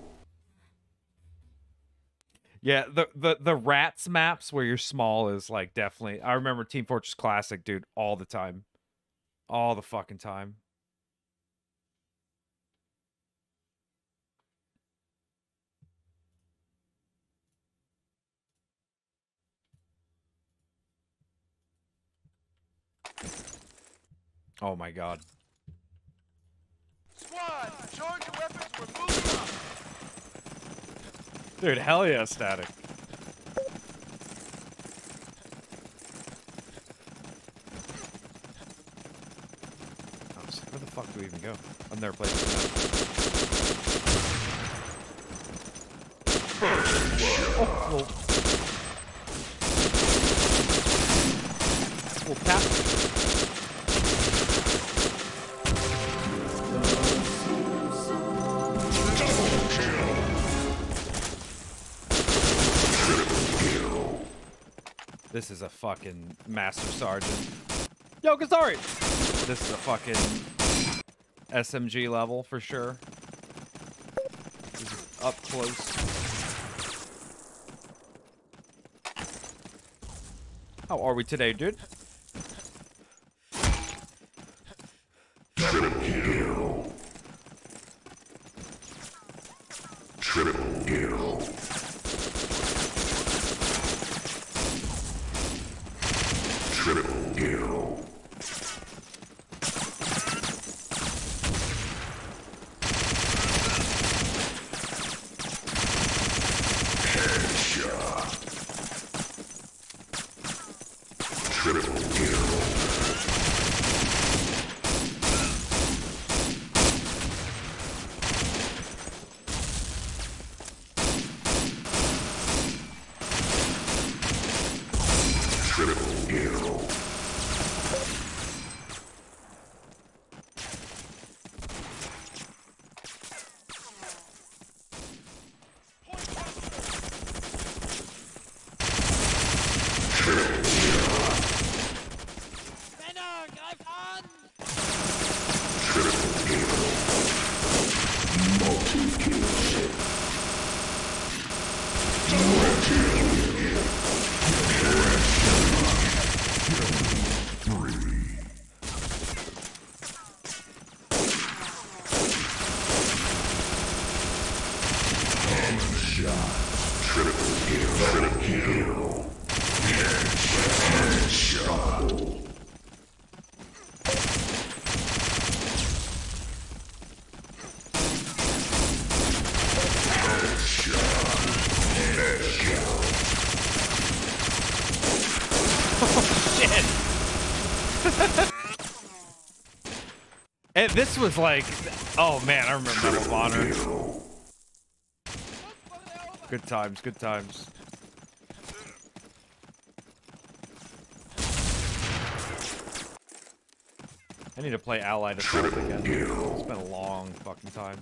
Yeah, the the the rats maps where you're small is like definitely. I remember Team Fortress Classic, dude, all the time, all the fucking time. Oh my God. Squad, charge your weapons, we're moving up. Dude, hell yeah, static. I'm just, where the fuck do we even go? I've never played this. We'll tap. This is a fucking Master Sergeant. Yo, Gazari! This is a fucking S M G level for sure. This is up close. How are we today, dude? Triple kill. Triple kill. Triple kill. Headshot. Triple It, this was like, oh man, I remember Medal of Honor. Good times, good times. I need to play Allied Assault again. It's been a long fucking time.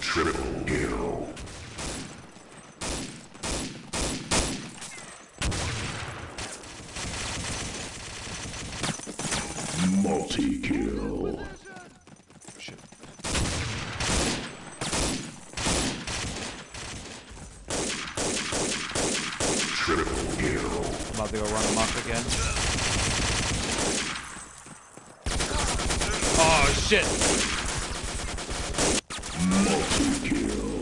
Triple kill. Multi-kill. Shit. Triple kill. I'm about to go run him up again. Oh shit. Multi-kill.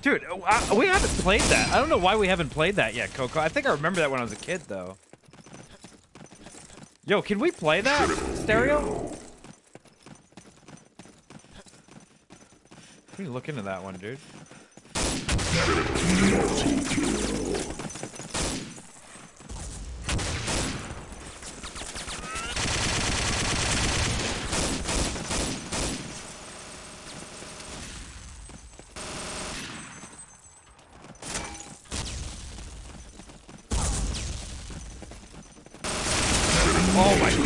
Dude, I, we haven't played that. I don't know why we haven't played that yet, Coco. I think I remember that when I was a kid, though. Yo, can we play that, Stereo? We need to look into that one, dude.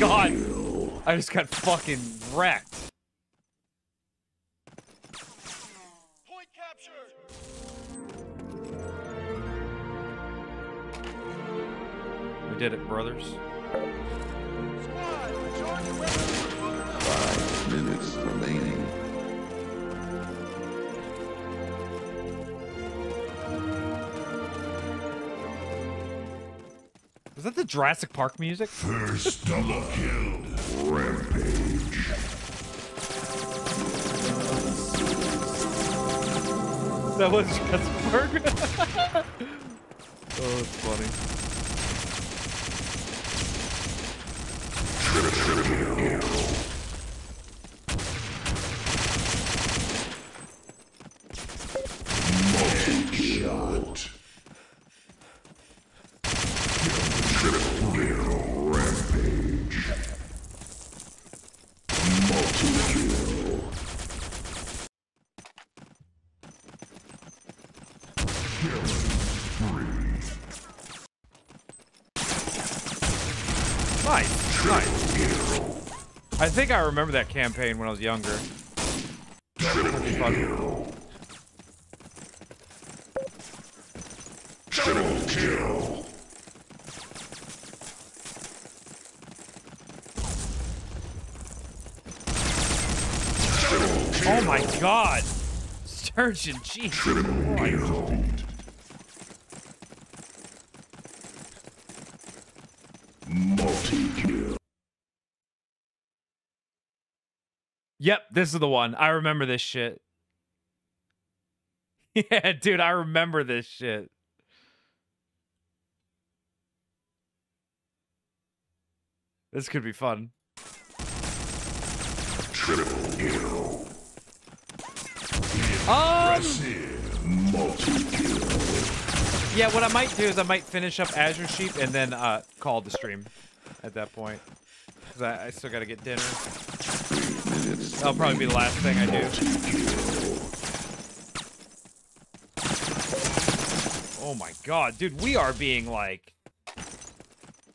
God, I just got fucking wrecked. Point captured. We did it, brothers. Five minutes remaining. Is that the Jurassic Park music? First double kill. Rampage. That was Jurassic Park. Oh, that's funny. Multi-shot. I think I remember that campaign when I was younger. Pretty fun. Double kill. Oh my god! Sturgeon, jeez. Multi-kill. Yep, this is the one. I remember this shit. Yeah, dude, I remember this shit. This could be fun. Triple kill. Um, yeah, what I might do is I might finish up Azure Sheep and then uh, call the stream at that point. Because I, I still got to get dinner. That'll probably be the last thing I do. Oh my god, dude, we are being like...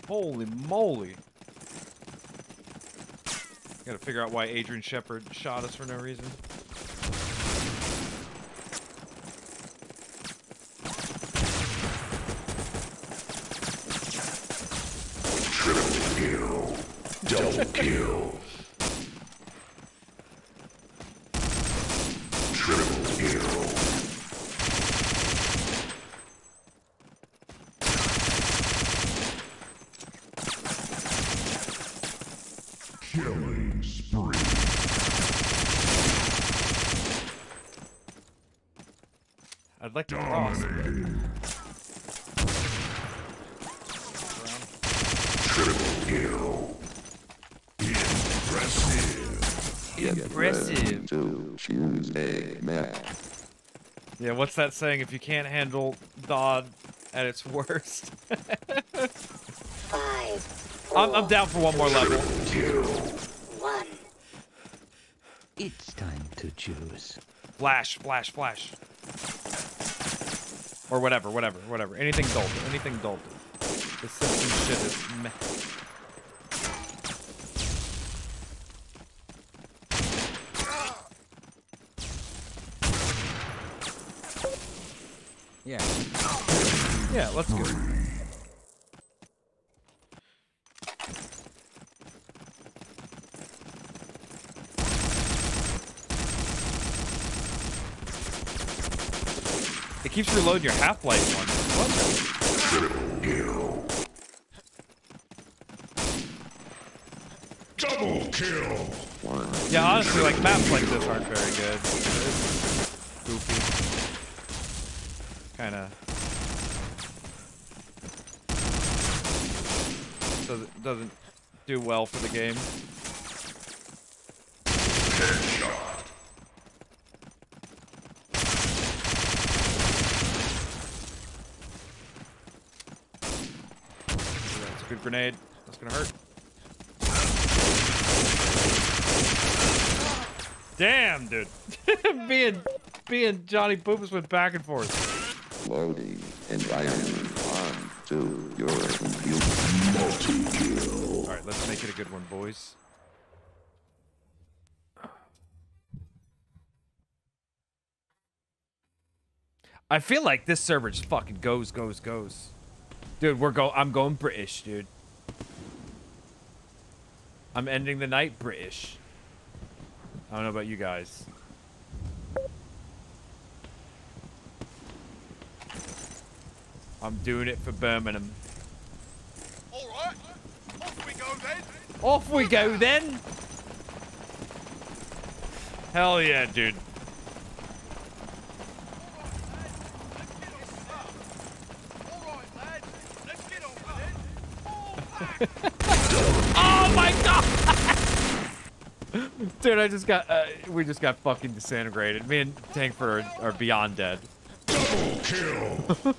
Holy moly. Gotta figure out why Adrian Shepherd shot us for no reason. Triple kill. Double kill. Like cross, but... Triple kill. Impressive. Impressive. To choose a map. Yeah, what's that saying? If you can't handle Dodd, at its worst. Five, four, I'm, I'm down for one more level. Two, one. It's time to choose. Flash, flash, flash. Or whatever, whatever, whatever. Anything gold, anything gold. This system shit is meh. Yeah. Yeah, let's go. It keeps reloading your Half-Life one. What? Double kill. Yeah, honestly, like maps like this aren't very good. It's goofy. Kinda. Doesn't doesn't do well for the game. Headshot. That's a good grenade. That's gonna hurt. Damn, dude. me and me and Johnny Boopus went back and forth. Loading environment one to your computer. Multi-kill. All right, let's make it a good one, boys. I feel like this server just fucking goes, goes, goes. Dude, we're go. I'm going British, dude. I'm ending the night British. I don't know about you guys. I'm doing it for Birmingham. Off we go then! Hell yeah, dude. Oh my god! Dude, I just got, uh, we just got fucking disintegrated. Me and Tankford are, are beyond dead. Double kill!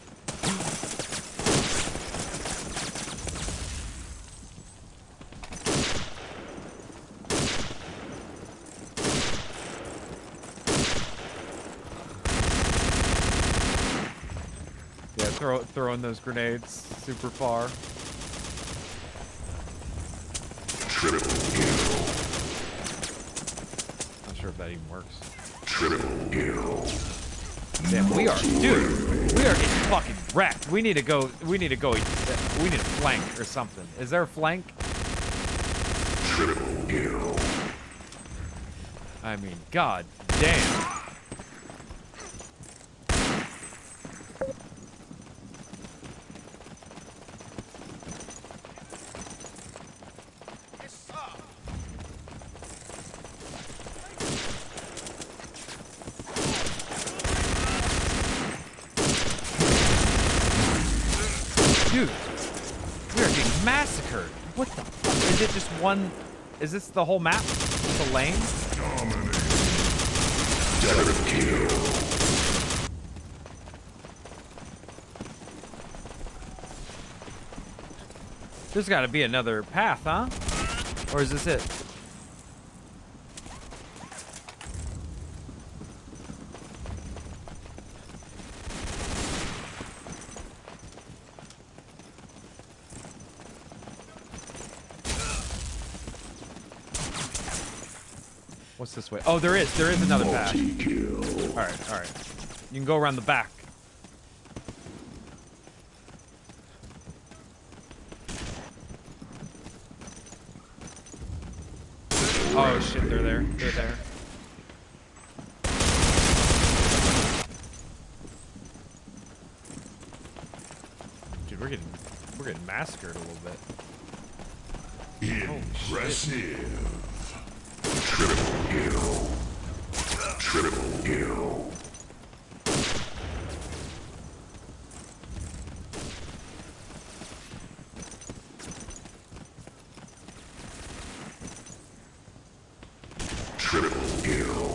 Throw, throwing those grenades super far. Triple kill. Not sure if that even works. Triple kill. Damn, we are, dude. We are getting fucking wrecked. We need to go. We need to go. We need a flank or something. Is there a flank? Triple kill. I mean, god damn. One, is this the whole map? The lane? Dominate. Double kill. There's got to be another path, huh? Or is this it? This way. Oh, there is. There is another path. All right, all right. You can go around the back. Oh shit! They're there. They're there. Dude, we're getting we're getting massacred a little bit. Impressive. Triple kill. Triple kill. Triple kill.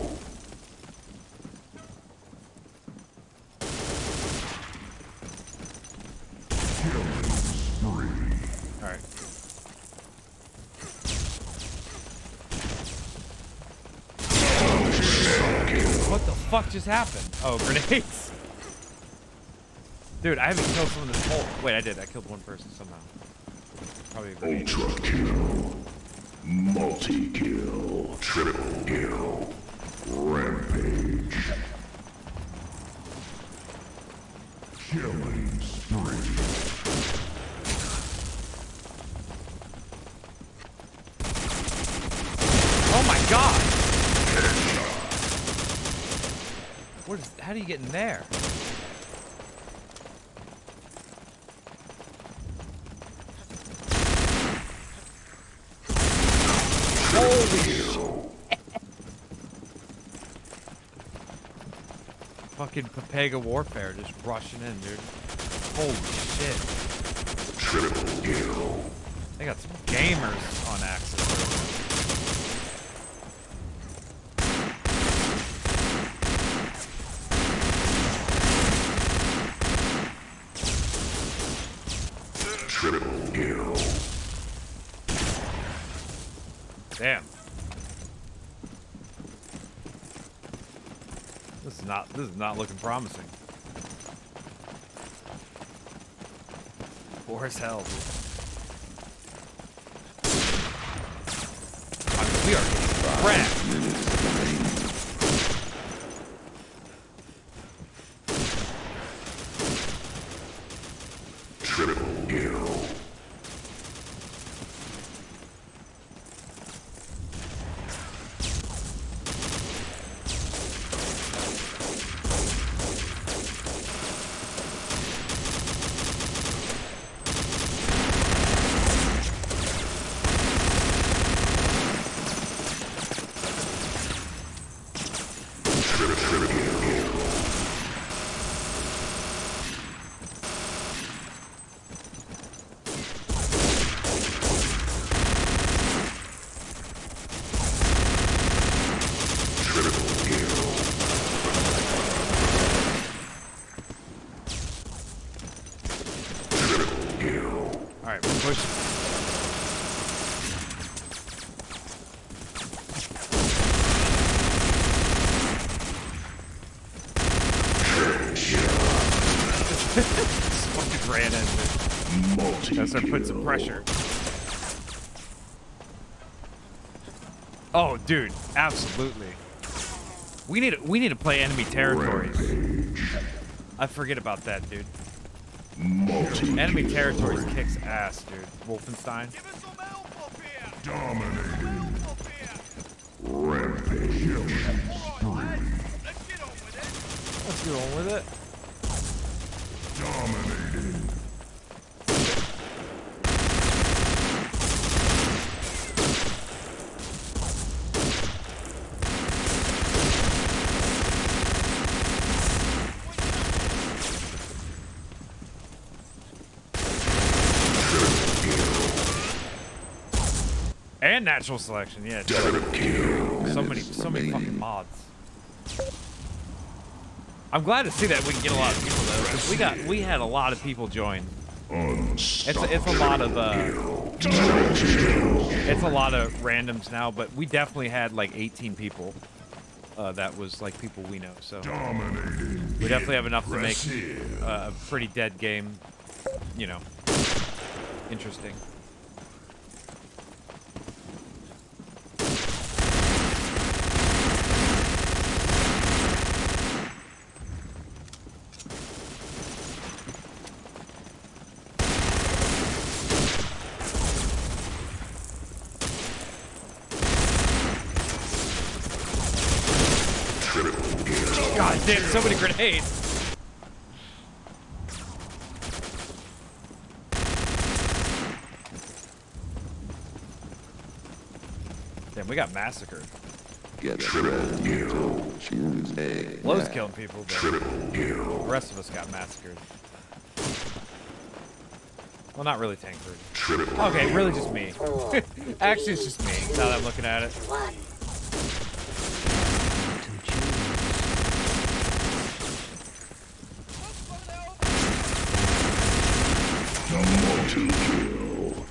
Alright. What the fuck just happened? Oh, grenades. Dude, I haven't killed someone this whole... Wait, I did. I killed one person somehow. Probably a grenade. Ultra kill. Multi-kill. Triple kill. Rampage. Killing spree. Oh my god! What is... How do you get in there? Fucking Pepega Warfare just rushing in, dude. Holy shit. Triple kill. They got some gamers on axis. Triple kill. Damn. This is not, this is not looking promising. Poor as hell, dude. I mean, we are trapped. Triple kill. I put some pressure. Oh, dude, absolutely. We need we need to play Enemy Territory. I forget about that, dude. Multi Enemy Territory kicks ass, dude. Wolfenstein. Give us some help up here. Dominating. Rampage. Right, let's get on with it. Let's get on with it. Dominating. And natural selection, yeah. Kill. So many, so many fucking mods. I'm glad to see that we can get a lot of people though. We got, we had a lot of people join. It's a, it's a lot of, uh, it's a lot of randoms now, but we definitely had like eighteen people. Uh, that was like people we know, so we definitely have enough to make uh, a pretty dead game, you know, interesting. Damn, so many grenades. Damn, we got massacred. Get triple kill. Tuesday. Lowe's killing people, but triple kill. The rest of us got massacred. Well, not really Tankford. Triple okay, really just me. Actually, it's just me, now that I'm looking at it. Multi-kill.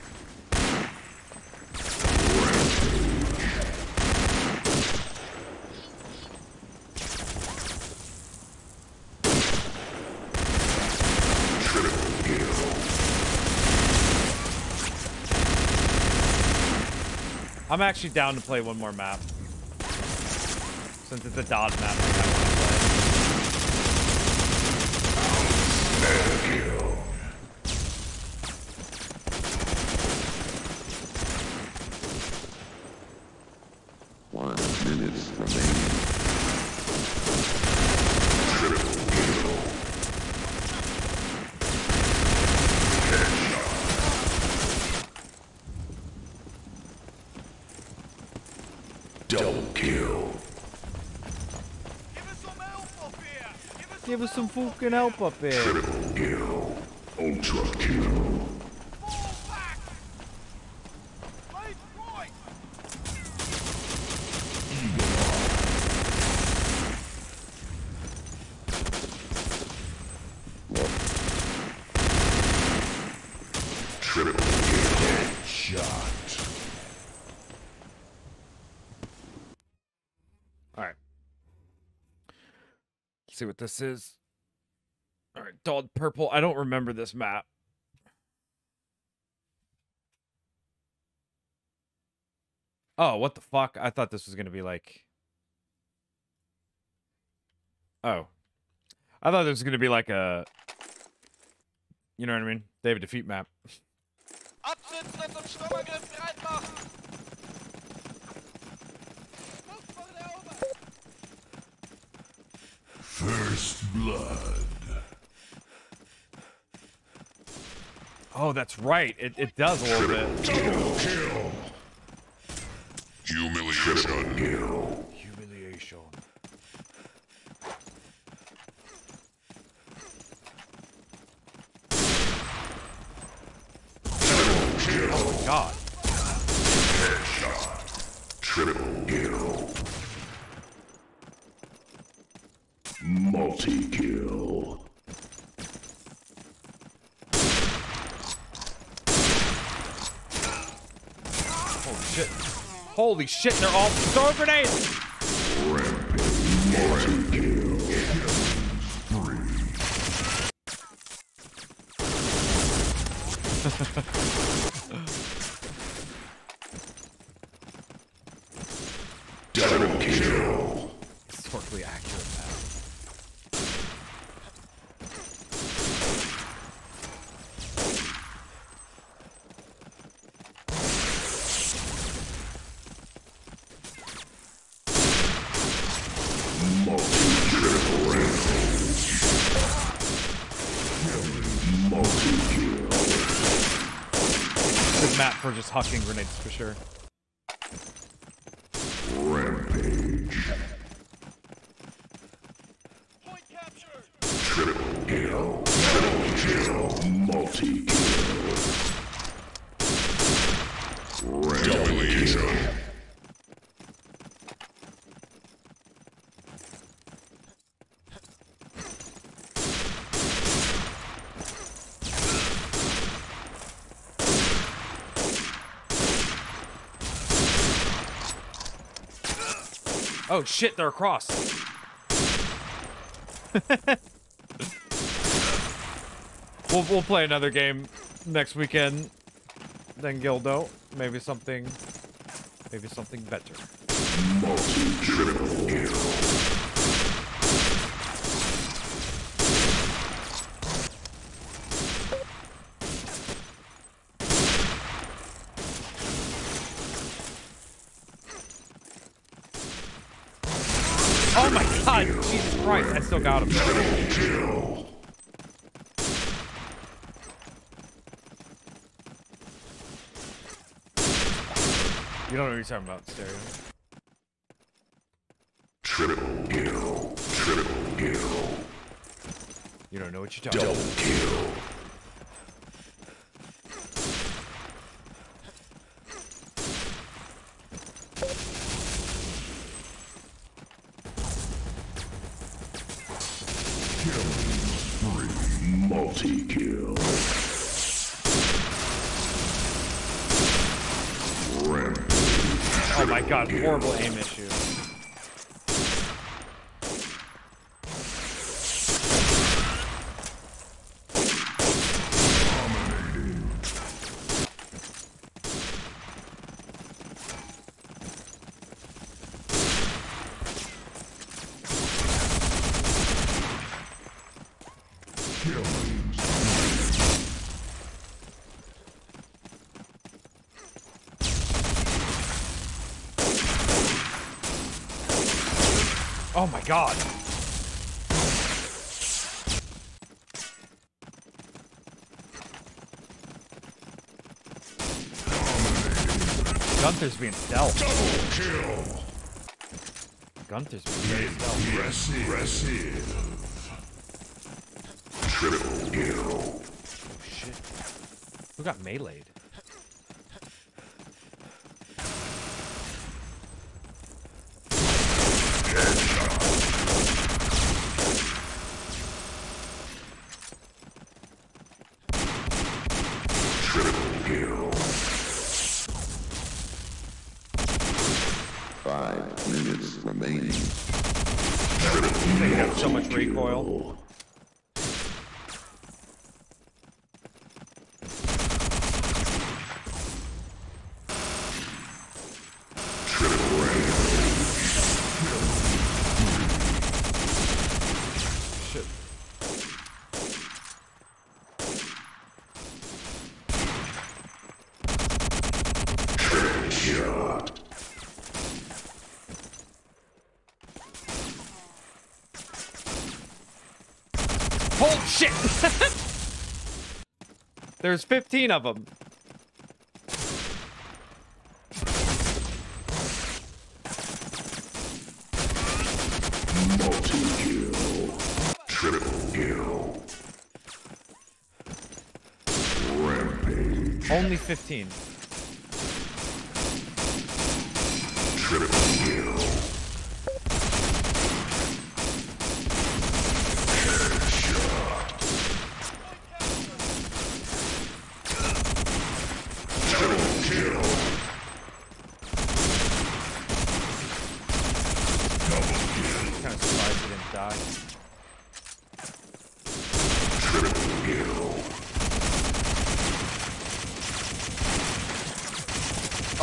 I'm actually down to play one more map. Since it's a dot map. One minute remaining. Triple kill. Headshot. Double kill. Give us some help up here. Give us, Give us some fucking help up here. Triple kill. Ultra kill. See what this is. All right, dull purple. I don't remember this map. Oh, what the fuck? I thought this was gonna be like. Oh, I thought this was gonna be like a. You know what I mean? Day of Defeat map. First blood. Oh, that's right. It, it does a little bit. Double kill. Humiliation. Kill. Humiliation. Double kill. Oh my god. Headshot. Triple kill. Multi-kill. Holy shit. Holy shit, they're all throwing grenades! Multi-kill. Three. Double kill. Historically accurate now. We're just hucking grenades for sure. Rampage. Point captured. Triple kill. Triple kill. Multi kill. Rampage. Oh shit, they're across. we'll, we'll play another game next weekend. Then Gildo. Maybe something... Maybe something better. Multi-triple kill. I still got him. Kill. You don't know what you're talking about, Stereo. Triple kill. Triple kill. You don't know what you're talking Double about. Double kill. Multi-kill. Oh my god, horrible aim issue. Oh my god. Gunther's being stealth. Double kill. Gunther's being stealth. Impressive. Triple kill. Oh shit. Who got meleeed? Recoil. Shit. Oh shit! There's fifteen of them. Multi-kill. Triple kill. Rampage. Only fifteen. Triple kill.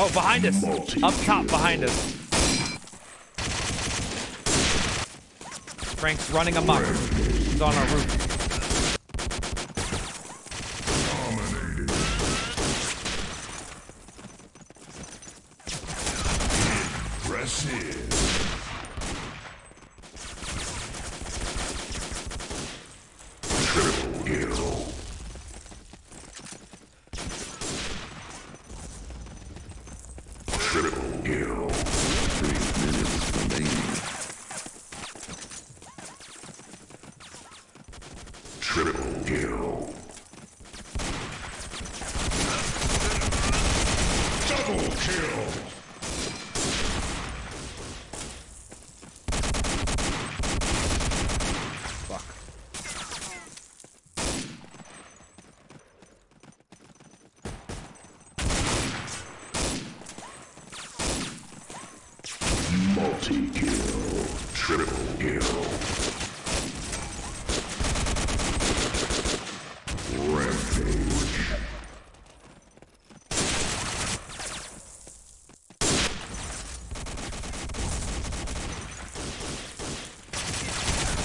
Oh, behind us! Up top, behind us. Frank's running amok. He's on our roof. Dominated. Impressive. Triple kill.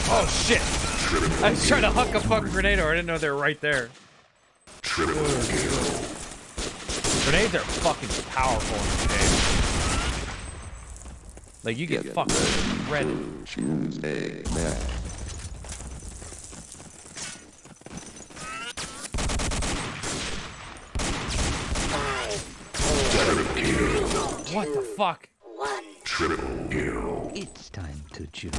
Oh shit! I was trying to huck a fucking grenade or I didn't know they were right there. Triple kill. Grenades are fucking powerful in this game. Like you get, get fucking shredded. Tuesday night. What the fuck? Triple kill. It's time to choose.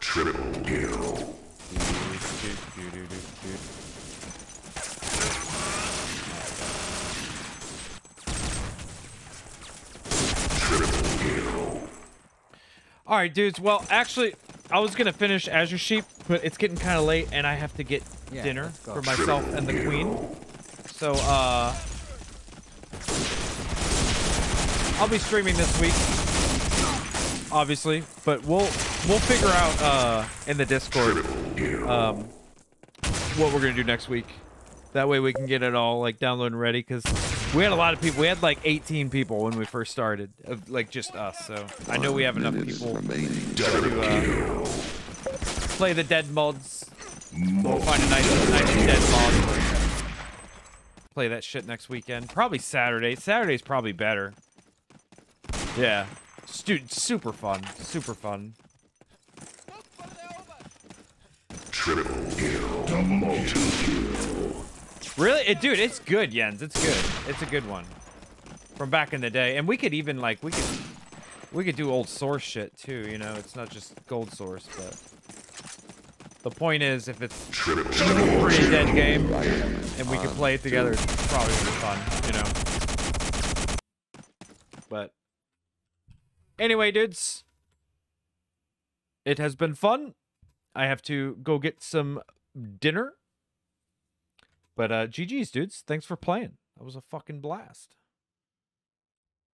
Triple kill. Triple kill. All right, dudes. Well, actually, I was gonna finish Azure Sheep, but it's getting kind of late, and I have to get yeah, dinner for myself Triple and the kill. Queen. So, uh, I'll be streaming this week, obviously, but we'll. We'll figure out uh, in the Discord um, what we're gonna do next week. That way we can get it all like download and ready. Cause we had a lot of people. We had like eighteen people when we first started, of, like just us. So I know we have enough people to uh, play the dead mods. We'll find a nice, nice dead mod. Play that shit next weekend. Probably Saturday. Saturday's probably better. Yeah, dude, super fun, super fun. Triple kill. Double kill. Really? It, dude, it's good, Jens. It's good. It's a good one. From back in the day. And we could even, like, we could we could do old source shit, too, you know? It's not just gold source, but... The point is, if it's a pretty dead game, and we can play it together, it's probably gonna be fun, you know? But... Anyway, dudes. It has been fun. I have to go get some dinner. But uh, G G's, dudes. Thanks for playing. That was a fucking blast.